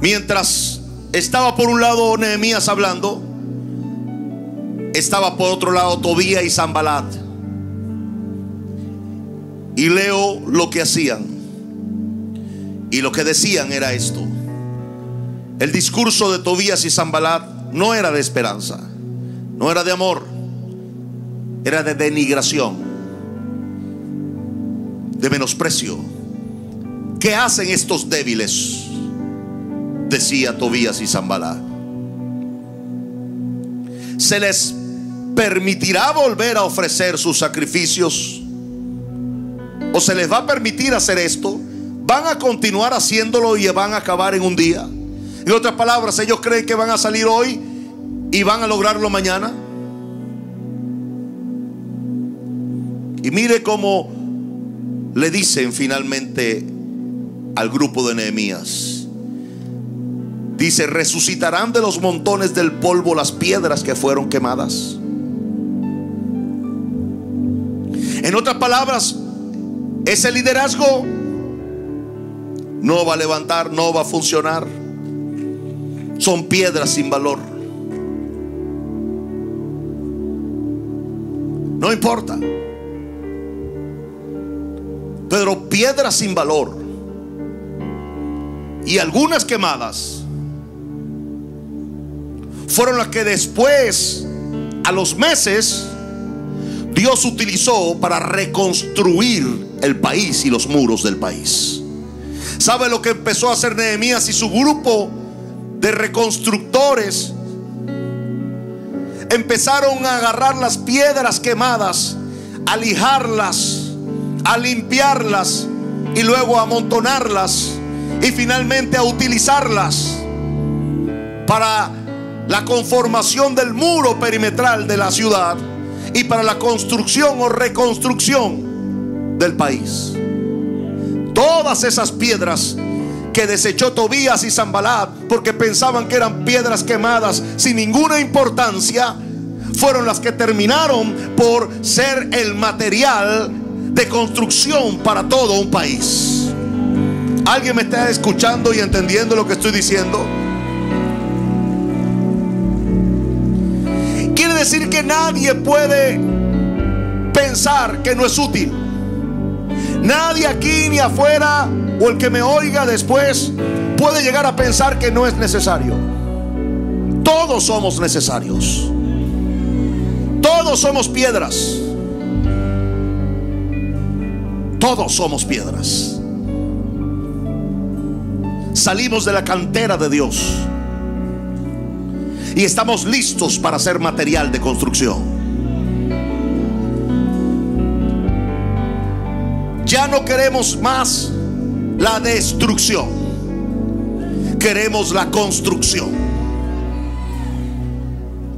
Mientras estaba por un lado Nehemías hablando, estaba por otro lado Tobías y Sanbalat. Y leo lo que hacían. Y lo que decían era esto. El discurso de Tobías y Sanbalat no era de esperanza, no era de amor, era de denigración, de menosprecio. ¿Qué hacen estos débiles?, decía Tobías y Sanbalat. ¿Se les permitirá volver a ofrecer sus sacrificios? ¿O se les va a permitir hacer esto? ¿Van a continuar haciéndolo y van a acabar en un día? En otras palabras, ellos creen que van a salir hoy y van a lograrlo mañana. Y mire cómo le dicen finalmente al grupo de Nehemías. Dice: resucitarán de los montones del polvo las piedras que fueron quemadas. En otras palabras, ese liderazgo no va a levantar, no va a funcionar. Son piedras sin valor. No importa. Pero piedras sin valor y algunas quemadas fueron las que después, a los meses, Dios utilizó para reconstruir el país y los muros del país. ¿Sabe lo que empezó a hacer Nehemías y su grupo de reconstructores? Empezaron a agarrar las piedras quemadas, a lijarlas, a limpiarlas y luego a amontonarlas y finalmente a utilizarlas para la conformación del muro perimetral de la ciudad y para la construcción o reconstrucción del país. Todas esas piedras que desechó Tobías y Sanbalat porque pensaban que eran piedras quemadas sin ninguna importancia, fueron las que terminaron por ser el material de construcción para todo un país. ¿Alguien me está escuchando y entendiendo lo que estoy diciendo? Decir que nadie puede pensar que no es útil. Nadie aquí ni afuera, o el que me oiga después, puede llegar a pensar que no es necesario. Todos somos necesarios. Todos somos piedras. Todos somos piedras. Salimos de la cantera de Dios y estamos listos para ser material de construcción. Ya no queremos más la destrucción. Queremos la construcción.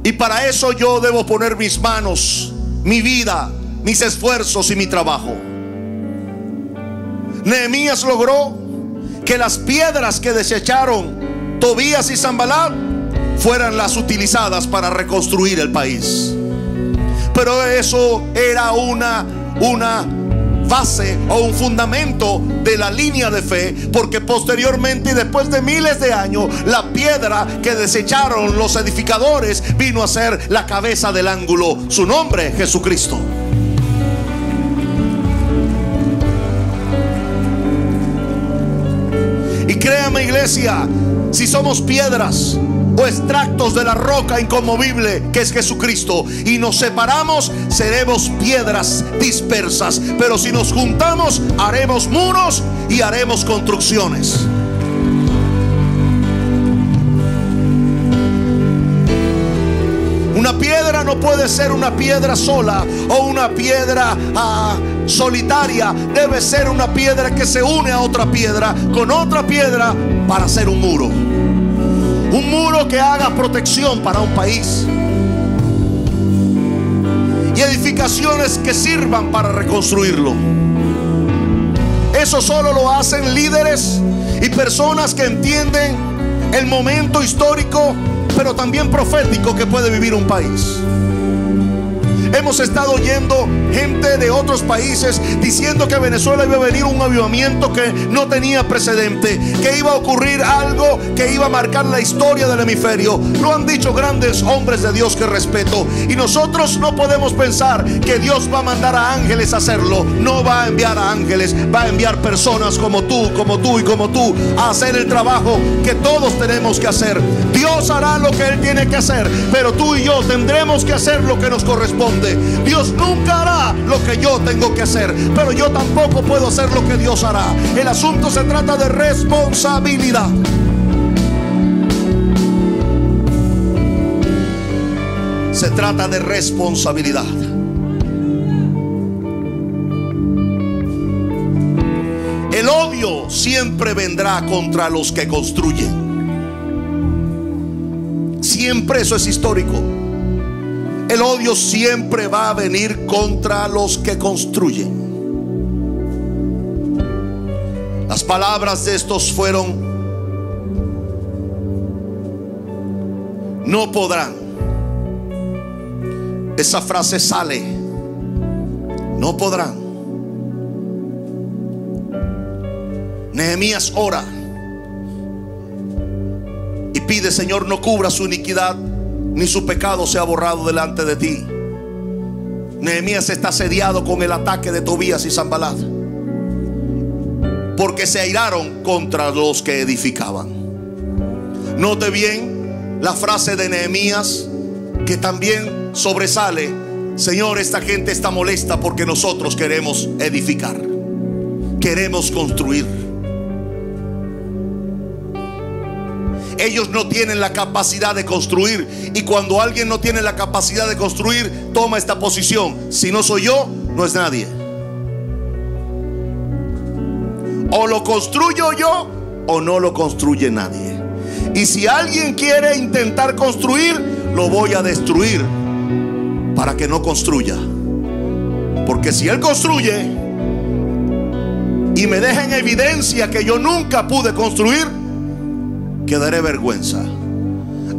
Y para eso yo debo poner mis manos, mi vida, mis esfuerzos y mi trabajo. Nehemías logró que las piedras que desecharon Tobías y Sanbalat fueran las utilizadas para reconstruir el país. Pero eso era una, una base o un fundamento de la línea de fe, porque posteriormente y después de miles de años, la piedra que desecharon los edificadores vino a ser la cabeza del ángulo, su nombre, Jesucristo. Y créame, iglesia, si somos piedras o extractos de la roca inconmovible que es Jesucristo, y nos separamos, seremos piedras dispersas, pero si nos juntamos, haremos muros y haremos construcciones. Una piedra no puede ser una piedra sola o una piedra ah, solitaria, debe ser una piedra que se une a otra piedra con otra piedra para hacer un muro. Un muro que haga protección para un país. Y edificaciones que sirvan para reconstruirlo. Eso solo lo hacen líderes y personas que entienden el momento histórico, pero también profético que puede vivir un país. Hemos estado oyendo gente de otros países diciendo que Venezuela iba a venir un avivamiento que no tenía precedente, que iba a ocurrir algo que iba a marcar la historia del hemisferio. Lo han dicho grandes hombres de Dios que respeto, y nosotros no podemos pensar que Dios va a mandar a ángeles a hacerlo. No va a enviar a ángeles, va a enviar personas como tú, como tú y como tú a hacer el trabajo que todos tenemos que hacer. Dios hará lo que Él tiene que hacer, pero tú y yo tendremos que hacer lo que nos corresponde. Dios nunca hará lo que yo tengo que hacer, pero yo tampoco puedo hacer lo que Dios hará. El asunto se trata de responsabilidad. Se trata de responsabilidad. El odio siempre vendrá contra los que construyen. Siempre, eso es histórico. El odio siempre va a venir contra los que construyen. Las palabras de estos fueron: no podrán. Esa frase sale: no podrán. Nehemías ora y pide: Señor, no cubra su iniquidad, ni su pecado sea borrado delante de ti. Nehemías está asediado con el ataque de Tobías y Sanbalat, porque se airaron contra los que edificaban. Note bien la frase de Nehemías, que también sobresale: Señor, esta gente está molesta porque nosotros queremos edificar, queremos construir. Ellos no tienen la capacidad de construir, y cuando alguien no tiene la capacidad de construir, toma esta posición: si no soy yo, no es nadie. O lo construyo yo o no lo construye nadie. Y si alguien quiere intentar construir, lo voy a destruir para que no construya. Porque si él construye y me deja en evidencia que yo nunca pude construir, quedaré vergüenza.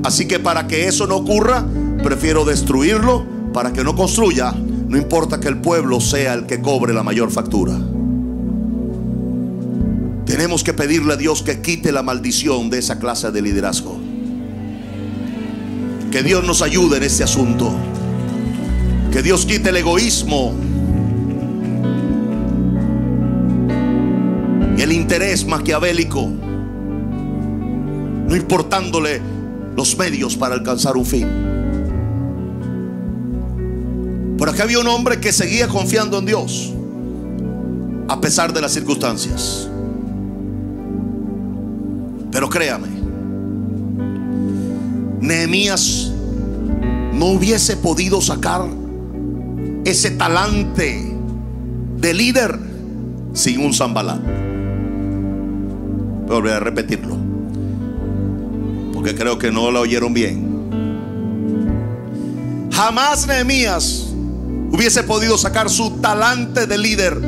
Así que para que eso no ocurra, prefiero destruirlo para que no construya. No importa que el pueblo sea el que cobre la mayor factura. Tenemos que pedirle a Dios que quite la maldición de esa clase de liderazgo. Que Dios nos ayude en este asunto. Que Dios quite el egoísmo y el interés maquiavélico, no importándole los medios para alcanzar un fin. Por acá había un hombre que seguía confiando en Dios a pesar de las circunstancias. Pero créame, Nehemías no hubiese podido sacar ese talante de líder sin un Sanbalat. Voy a volver a repetirlo, que creo que no la oyeron bien. Jamás Nehemías hubiese podido sacar su talante de líder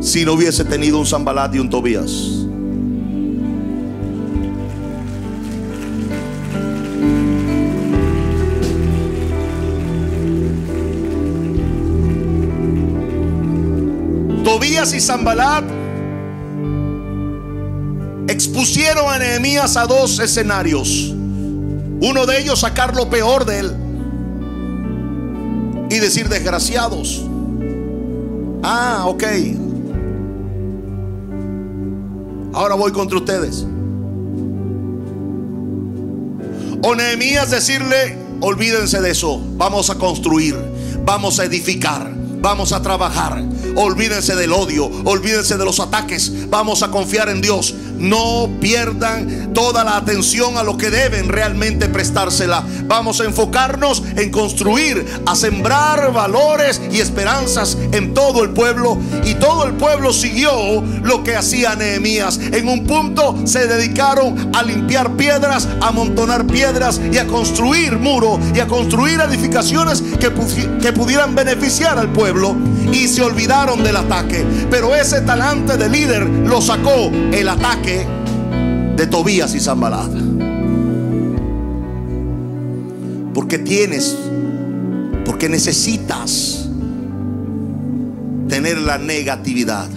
si no hubiese tenido un Sanbalat y un Tobías. Tobías y Sanbalat expusieron a Nehemías a dos escenarios. Uno de ellos, sacar lo peor de él y decir desgraciados. Ah, ok, ahora voy contra ustedes. O Nehemías decirle: olvídense de eso, vamos a construir, vamos a edificar, vamos a trabajar, olvídense del odio, olvídense de los ataques, vamos a confiar en Dios. No pierdan toda la atención a lo que deben realmente prestársela. Vamos a enfocarnos en construir, a sembrar valores y esperanzas en todo el pueblo. Y todo el pueblo siguió lo que hacía Nehemías. En un punto se dedicaron a limpiar piedras, a amontonar piedras y a construir muros y a construir edificaciones que, que pudieran beneficiar al pueblo. Y se olvidaron del ataque. Pero ese talante de líder lo sacó el ataque de Tobías y Sanbalat, porque tienes, porque necesitas tener la negatividad.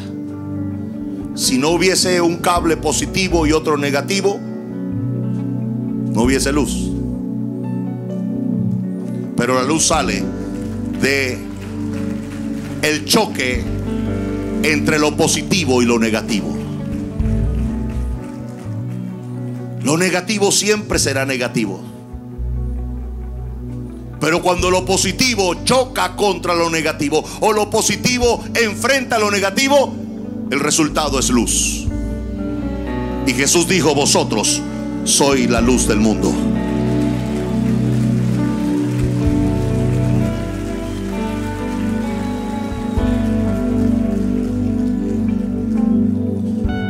Si no hubiese un cable positivo y otro negativo, no hubiese luz. Pero la luz sale de el choque entre lo positivo y lo negativo. Lo negativo siempre será negativo. Pero cuando lo positivo choca contra lo negativo, o lo positivo enfrenta lo negativo, el resultado es luz. Y Jesús dijo: vosotros sois la luz del mundo.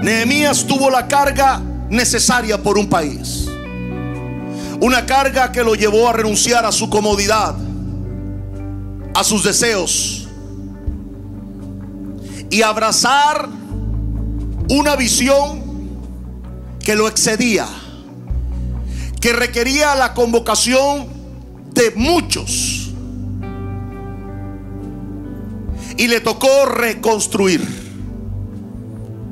Nehemías tuvo la carga necesaria por un país, una carga que lo llevó a renunciar a su comodidad, a sus deseos, y abrazar una visión que lo excedía, que requería la convocación de muchos, y le tocó reconstruir,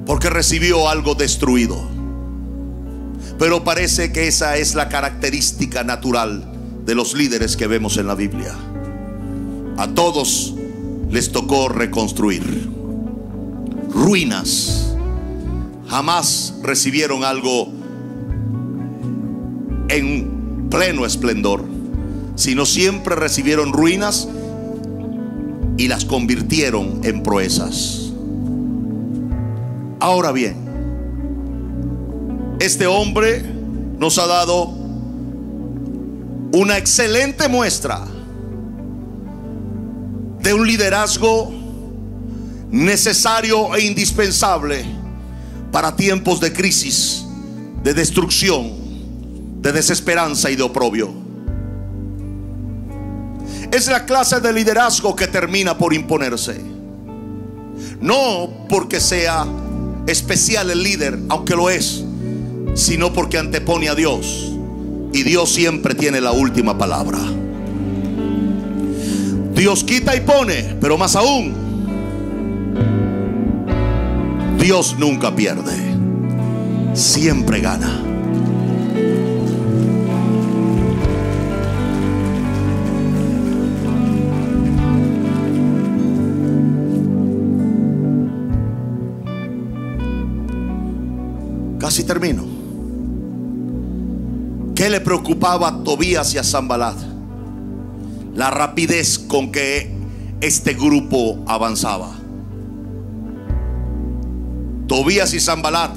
porque recibió algo destruido. Pero parece que esa es la característica natural de los líderes que vemos en la Biblia. A todos les tocó reconstruir. Ruinas. Jamás recibieron algo en pleno esplendor, sino siempre recibieron ruinas y las convirtieron en proezas. Ahora bien, este hombre nos ha dado una excelente muestra de un liderazgo necesario e indispensable para tiempos de crisis, de destrucción, de desesperanza y de oprobio. Es la clase de liderazgo que termina por imponerse. No porque sea especial el líder, aunque lo es, sino porque antepone a Dios, y Dios siempre tiene la última palabra. Dios quita y pone, pero más aún, Dios nunca pierde, siempre gana. Casi termino. ¿Qué le preocupaba a Tobías y a Sanbalat? La rapidez con que este grupo avanzaba. Tobías y Sanbalat,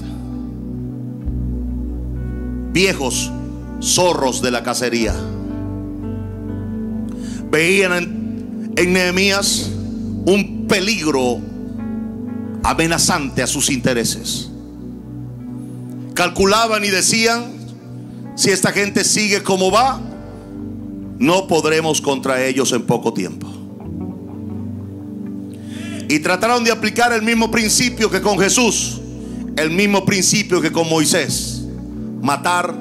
viejos zorros de la cacería, veían en, en Nehemías un peligro amenazante a sus intereses. Calculaban y decían: si esta gente sigue como va, no podremos contra ellos en poco tiempo. Y trataron de aplicar el mismo principio que con Jesús, el mismo principio que con Moisés: matar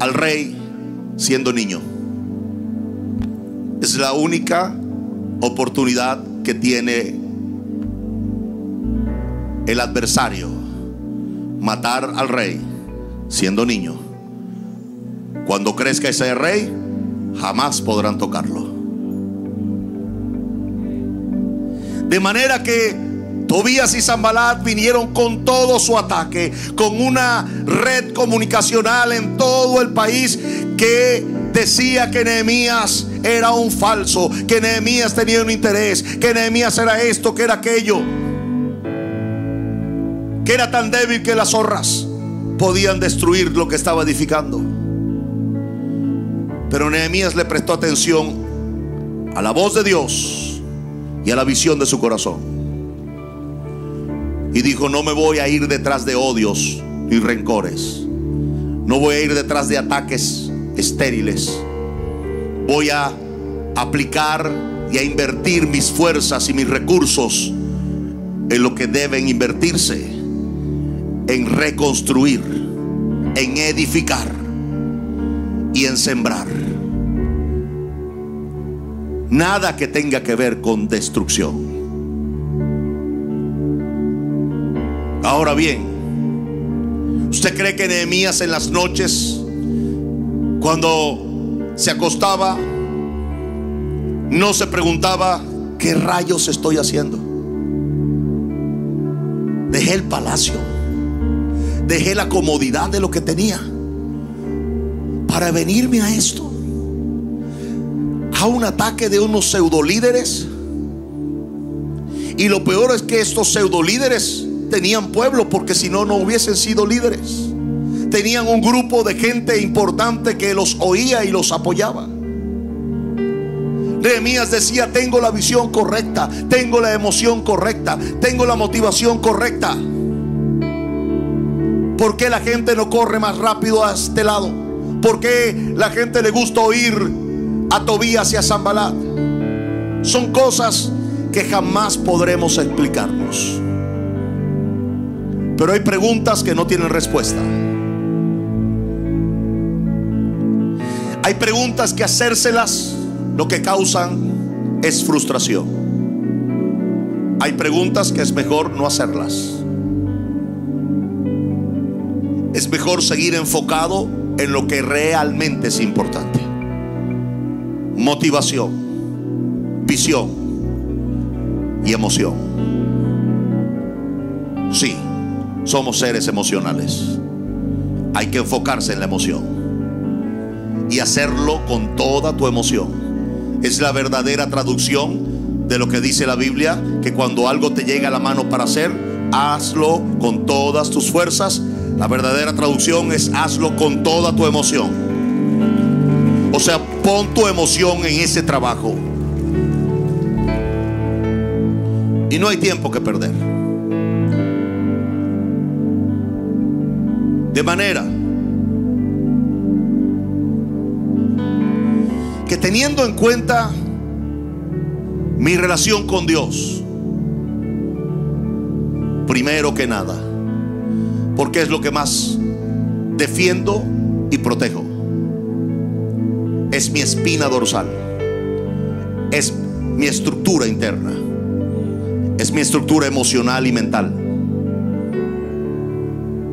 al rey siendo niño. Es la única oportunidad que tiene el adversario: matar al rey siendo niño. Cuando crezca ese rey, jamás podrán tocarlo. De manera que Tobías y Sanbalat vinieron con todo su ataque, con una red comunicacional en todo el país que decía que Nehemías era un falso, que Nehemías tenía un interés, que Nehemías era esto, que era aquello, que era tan débil que las zorras podían destruir lo que estaba edificando. Pero Nehemías le prestó atención a la voz de Dios y a la visión de su corazón, y dijo: no me voy a ir detrás de odios y rencores, no voy a ir detrás de ataques estériles, voy a aplicar y a invertir mis fuerzas y mis recursos en lo que deben invertirse, en reconstruir, en edificar y en sembrar. Nada que tenga que ver con destrucción. Ahora bien, ¿usted cree que Nehemías en las noches, cuando se acostaba, no se preguntaba: ¿qué rayos estoy haciendo? Dejé el palacio, dejé la comodidad de lo que tenía para venirme a esto, a un ataque de unos pseudo líderes? Y lo peor es que estos pseudo líderes tenían pueblo, porque si no, no hubiesen sido líderes. Tenían un grupo de gente importante que los oía y los apoyaba. Nehemías decía: tengo la visión correcta, tengo la emoción correcta, tengo la motivación correcta. ¿Por qué la gente no corre más rápido a este lado? ¿Por qué la gente le gusta oír a Tobías y a Sanbalat? Son cosas que jamás podremos explicarnos. Pero hay preguntas que no tienen respuesta. Hay preguntas que hacérselas lo que causan es frustración. Hay preguntas que es mejor no hacerlas. Es mejor seguir enfocado en lo que realmente es importante: motivación, visión y emoción. Sí. Somos seres emocionales. Hay que enfocarse en la emoción y hacerlo con toda tu emoción. Es la verdadera traducción de lo que dice la Biblia, que cuando algo te llega a la mano para hacer, hazlo con todas tus fuerzas. La verdadera traducción es: hazlo con toda tu emoción. O sea, pon tu emoción en ese trabajo y no hay tiempo que perder. De manera que, teniendo en cuenta mi relación con Dios, primero que nada, porque es lo que más defiendo y protejo, es mi espina dorsal, es mi estructura interna, es mi estructura emocional y mental.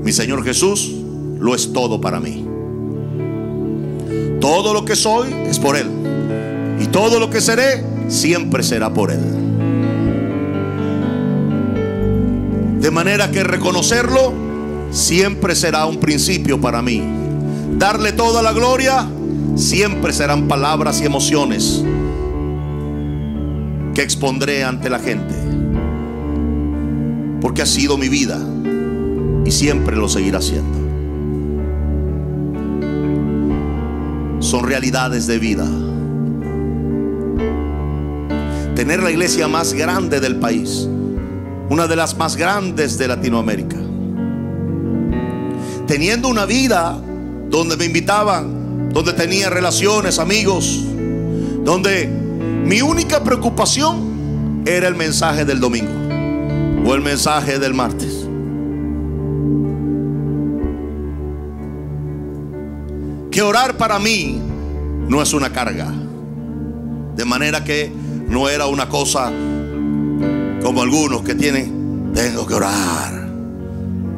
Mi Señor Jesús lo es todo para mí. Todo lo que soy es por Él, y todo lo que seré siempre será por Él. De manera que reconocerlo siempre será un principio para mí. Darle toda la gloria siempre serán palabras y emociones que expondré ante la gente, porque ha sido mi vida y siempre lo seguirá haciendo. Son realidades de vida. Tener la iglesia más grande del país, una de las más grandes de Latinoamérica, teniendo una vida donde me invitaban, donde tenía relaciones, amigos, donde mi única preocupación era el mensaje del domingo o el mensaje del martes. Que orar para mí no es una carga. De manera que no era una cosa como algunos que tienen, tengo que orar.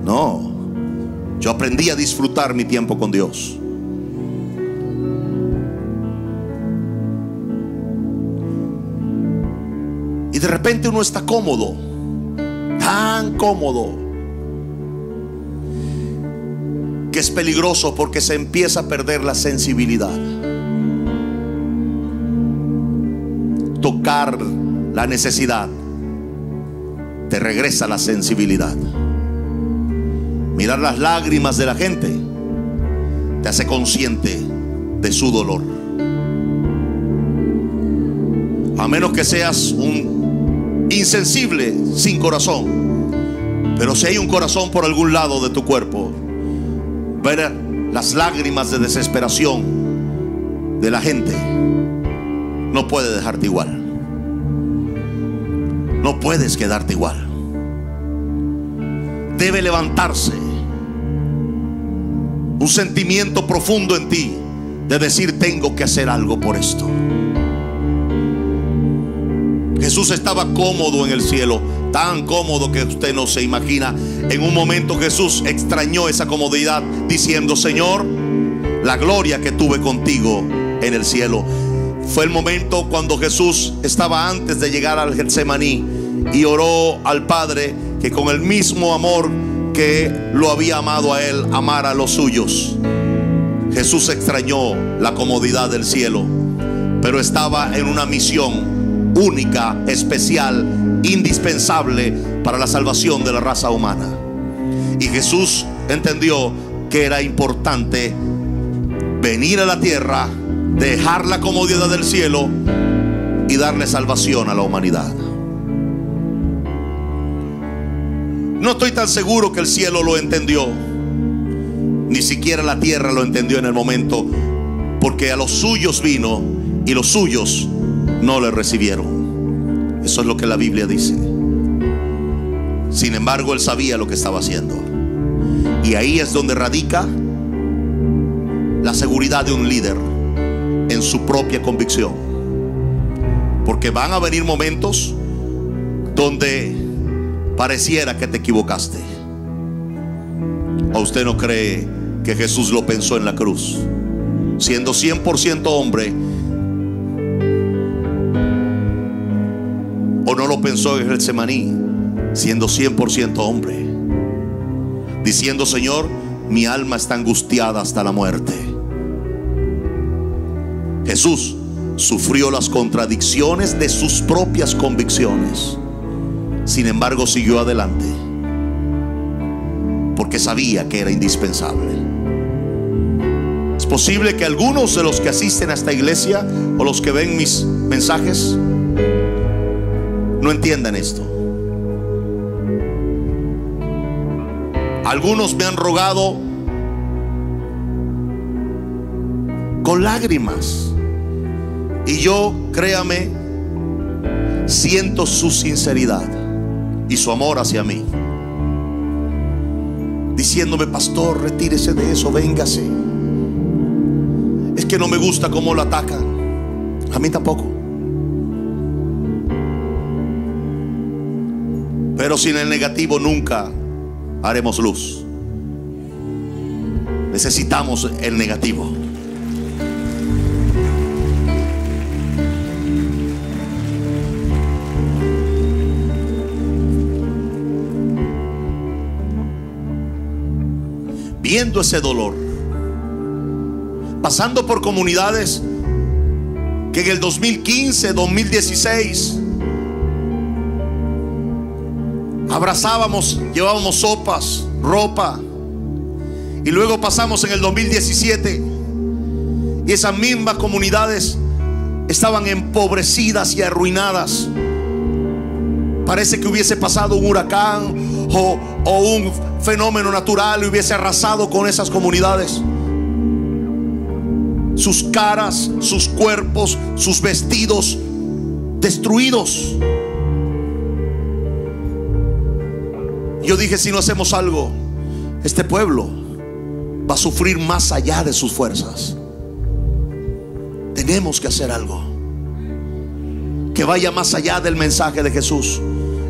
No, yo aprendí a disfrutar mi tiempo con Dios. Y de repente uno está cómodo, tan cómodo, que es peligroso porque se empieza a perder la sensibilidad. Tocar la necesidad te regresa la sensibilidad. Mirar las lágrimas de la gente te hace consciente de su dolor. A menos que seas un insensible, sin corazón. Pero si hay un corazón por algún lado de tu cuerpo, ver las lágrimas de desesperación de la gente no puede dejarte igual. No puedes quedarte igual. Debe levantarse un sentimiento profundo en ti de decir, tengo que hacer algo por esto. Jesús estaba cómodo en el cielo, tan cómodo que usted no se imagina. En un momento Jesús extrañó esa comodidad diciendo, Señor, la gloria que tuve contigo en el cielo. Fue el momento cuando Jesús estaba antes de llegar al Getsemaní y oró al Padre que con el mismo amor que lo había amado a él, amara a los suyos. Jesús extrañó la comodidad del cielo, pero estaba en una misión única, especial, indispensable para la salvación de la raza humana. Y Jesús entendió que era importante venir a la tierra, dejar la comodidad del cielo y darle salvación a la humanidad. No estoy tan seguro que el cielo lo entendió, ni siquiera la tierra lo entendió en el momento, porque a los suyos vino y los suyos no le recibieron. Eso es lo que la Biblia dice. Sin embargo, él sabía lo que estaba haciendo. Y ahí es donde radica la seguridad de un líder, en su propia convicción. Porque van a venir momentos donde pareciera que te equivocaste. ¿A usted no cree que Jesús lo pensó en la cruz? Siendo cien por ciento hombre, ¿o no lo pensó en Getsemaní, siendo cien por ciento hombre, diciendo, Señor, mi alma está angustiada hasta la muerte? Jesús sufrió las contradicciones de sus propias convicciones. Sin embargo, siguió adelante, porque sabía que era indispensable. Es posible que algunos de los que asisten a esta iglesia o los que ven mis mensajes no entiendan esto. Algunos me han rogado con lágrimas, y yo, créame, siento su sinceridad y su amor hacia mí, diciéndome, pastor, retírese de eso, véngase. Es que no me gusta cómo lo atacan. A mí tampoco. Pero sin el negativo nunca haremos luz. Necesitamos el negativo. Viendo ese dolor, pasando por comunidades que en el dos mil quince, dos mil dieciséis abrazábamos, llevábamos sopas, ropa, y luego pasamos en el dos mil diecisiete y esas mismas comunidades estaban empobrecidas y arruinadas. Parece que hubiese pasado un huracán o, o un fenómeno natural y hubiese arrasado con esas comunidades. Sus caras, sus cuerpos, sus vestidos destruidos Yo dije, si no hacemos algo, este pueblo va a sufrir más allá de sus fuerzas. Tenemos que hacer algo que vaya más allá del mensaje de Jesús.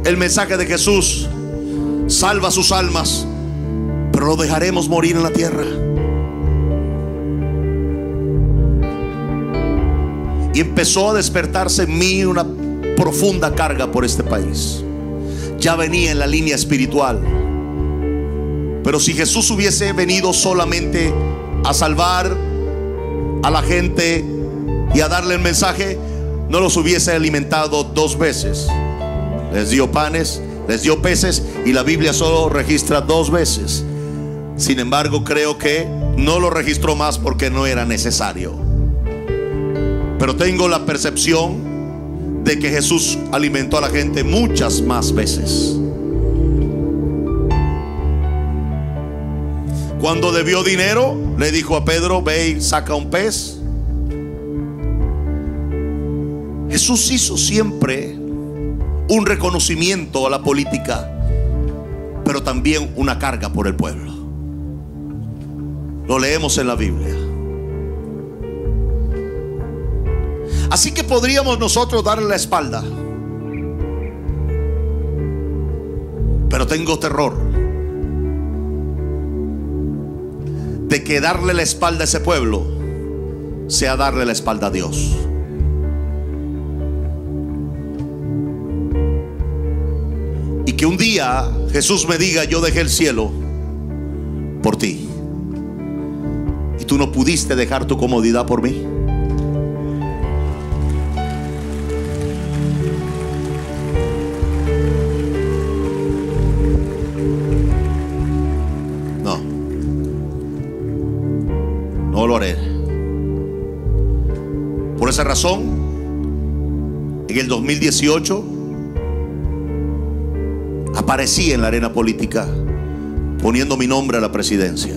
El mensaje de Jesús salva sus almas, pero lo dejaremos morir en la tierra. Y empezó a despertarse en mí una profunda carga por este país. Ya venía en la línea espiritual, pero si Jesús hubiese venido solamente a salvar a la gente y a darle el mensaje, no los hubiese alimentado dos veces. Les dio panes, les dio peces, y la Biblia solo registra dos veces. Sin embargo, creo que no lo registró más porque no era necesario. Pero tengo la percepción de que Jesús alimentó a la gente muchas más veces. Cuando debió dinero, le dijo a Pedro, ve y saca un pez. Jesús hizo siempre un reconocimiento a la política, pero también una carga por el pueblo. Lo leemos en la Biblia. Así que podríamos nosotros darle la espalda, pero tengo terror de que darle la espalda a ese pueblo sea darle la espalda a Dios. Y que un día Jesús me diga, yo dejé el cielo por ti, y tú no pudiste dejar tu comodidad por mí. No, no lo haré. Por esa razón, en el dos mil dieciocho aparecí en la arena política poniendo mi nombre a la presidencia,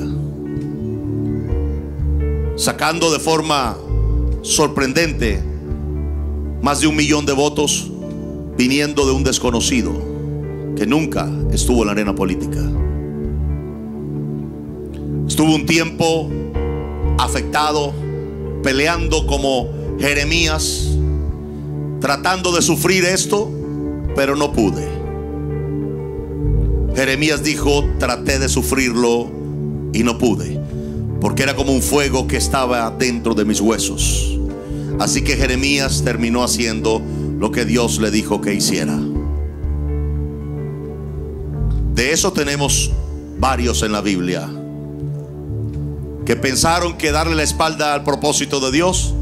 sacando de forma sorprendente más de un millón de votos, viniendo de un desconocido que nunca estuvo en la arena política. Estuvo un tiempo afectado, peleando como Jeremías, tratando de sufrir esto, pero no pude. Jeremías dijo, traté de sufrirlo y no pude, porque era como un fuego que estaba dentro de mis huesos. Así que Jeremías terminó haciendo lo que Dios le dijo que hiciera. De eso tenemos varios en la Biblia, que pensaron que darle la espalda al propósito de Dios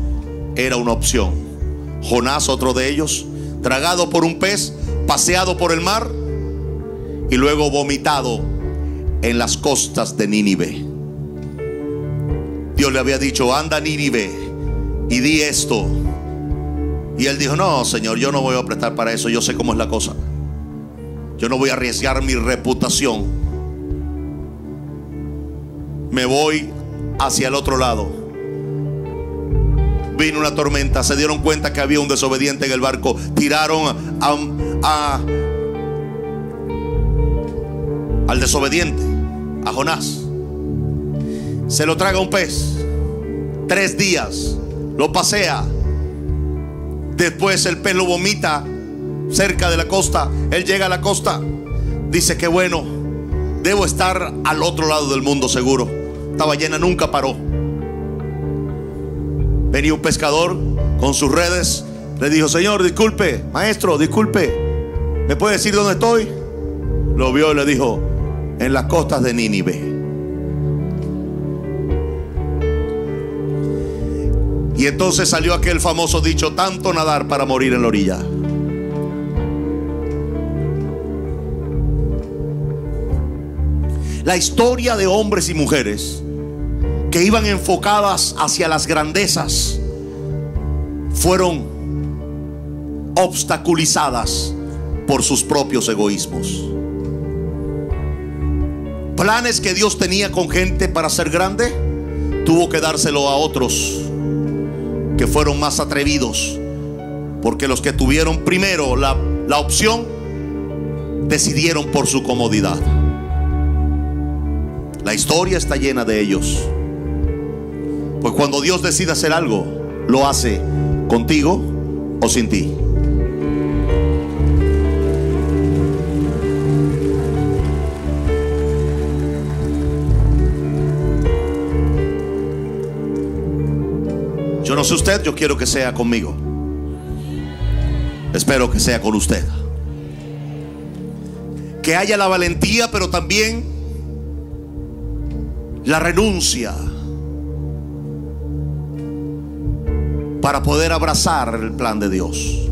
era una opción. Jonás, otro de ellos, tragado por un pez, paseado por el mar y luego vomitado en las costas de Nínive. Dios le había dicho, anda a Nínive y di esto. Y él dijo, no, Señor, yo no voy a prestar para eso. Yo sé cómo es la cosa. Yo no voy a arriesgar mi reputación. Me voy hacia el otro lado. Vino una tormenta. Se dieron cuenta que había un desobediente en el barco. Tiraron a... a al desobediente, a Jonás. Se lo traga un pez. Tres días. Lo pasea. Después el pez lo vomita cerca de la costa. Él llega a la costa. Dice que bueno, debo estar al otro lado del mundo seguro. Esta ballena nunca paró. Venía un pescador con sus redes. Le dijo, Señor, disculpe, maestro, disculpe, ¿me puede decir dónde estoy? Lo vio y le dijo, en las costas de Nínive. Y entonces salió aquel famoso dicho, tanto nadar para morir en la orilla. La historia de hombres y mujeres que iban enfocadas hacia las grandezas fueron obstaculizadas por sus propios egoísmos. Planes que Dios tenía con gente para ser grande, tuvo que dárselo a otros que fueron más atrevidos, porque los que tuvieron primero la, la opción decidieron por su comodidad. La historia está llena de ellos. Pues cuando Dios decide hacer algo, lo hace contigo o sin ti. Yo no sé usted, yo quiero que sea conmigo. Espero que sea con usted. Que haya la valentía, pero también la renuncia para poder abrazar el plan de Dios.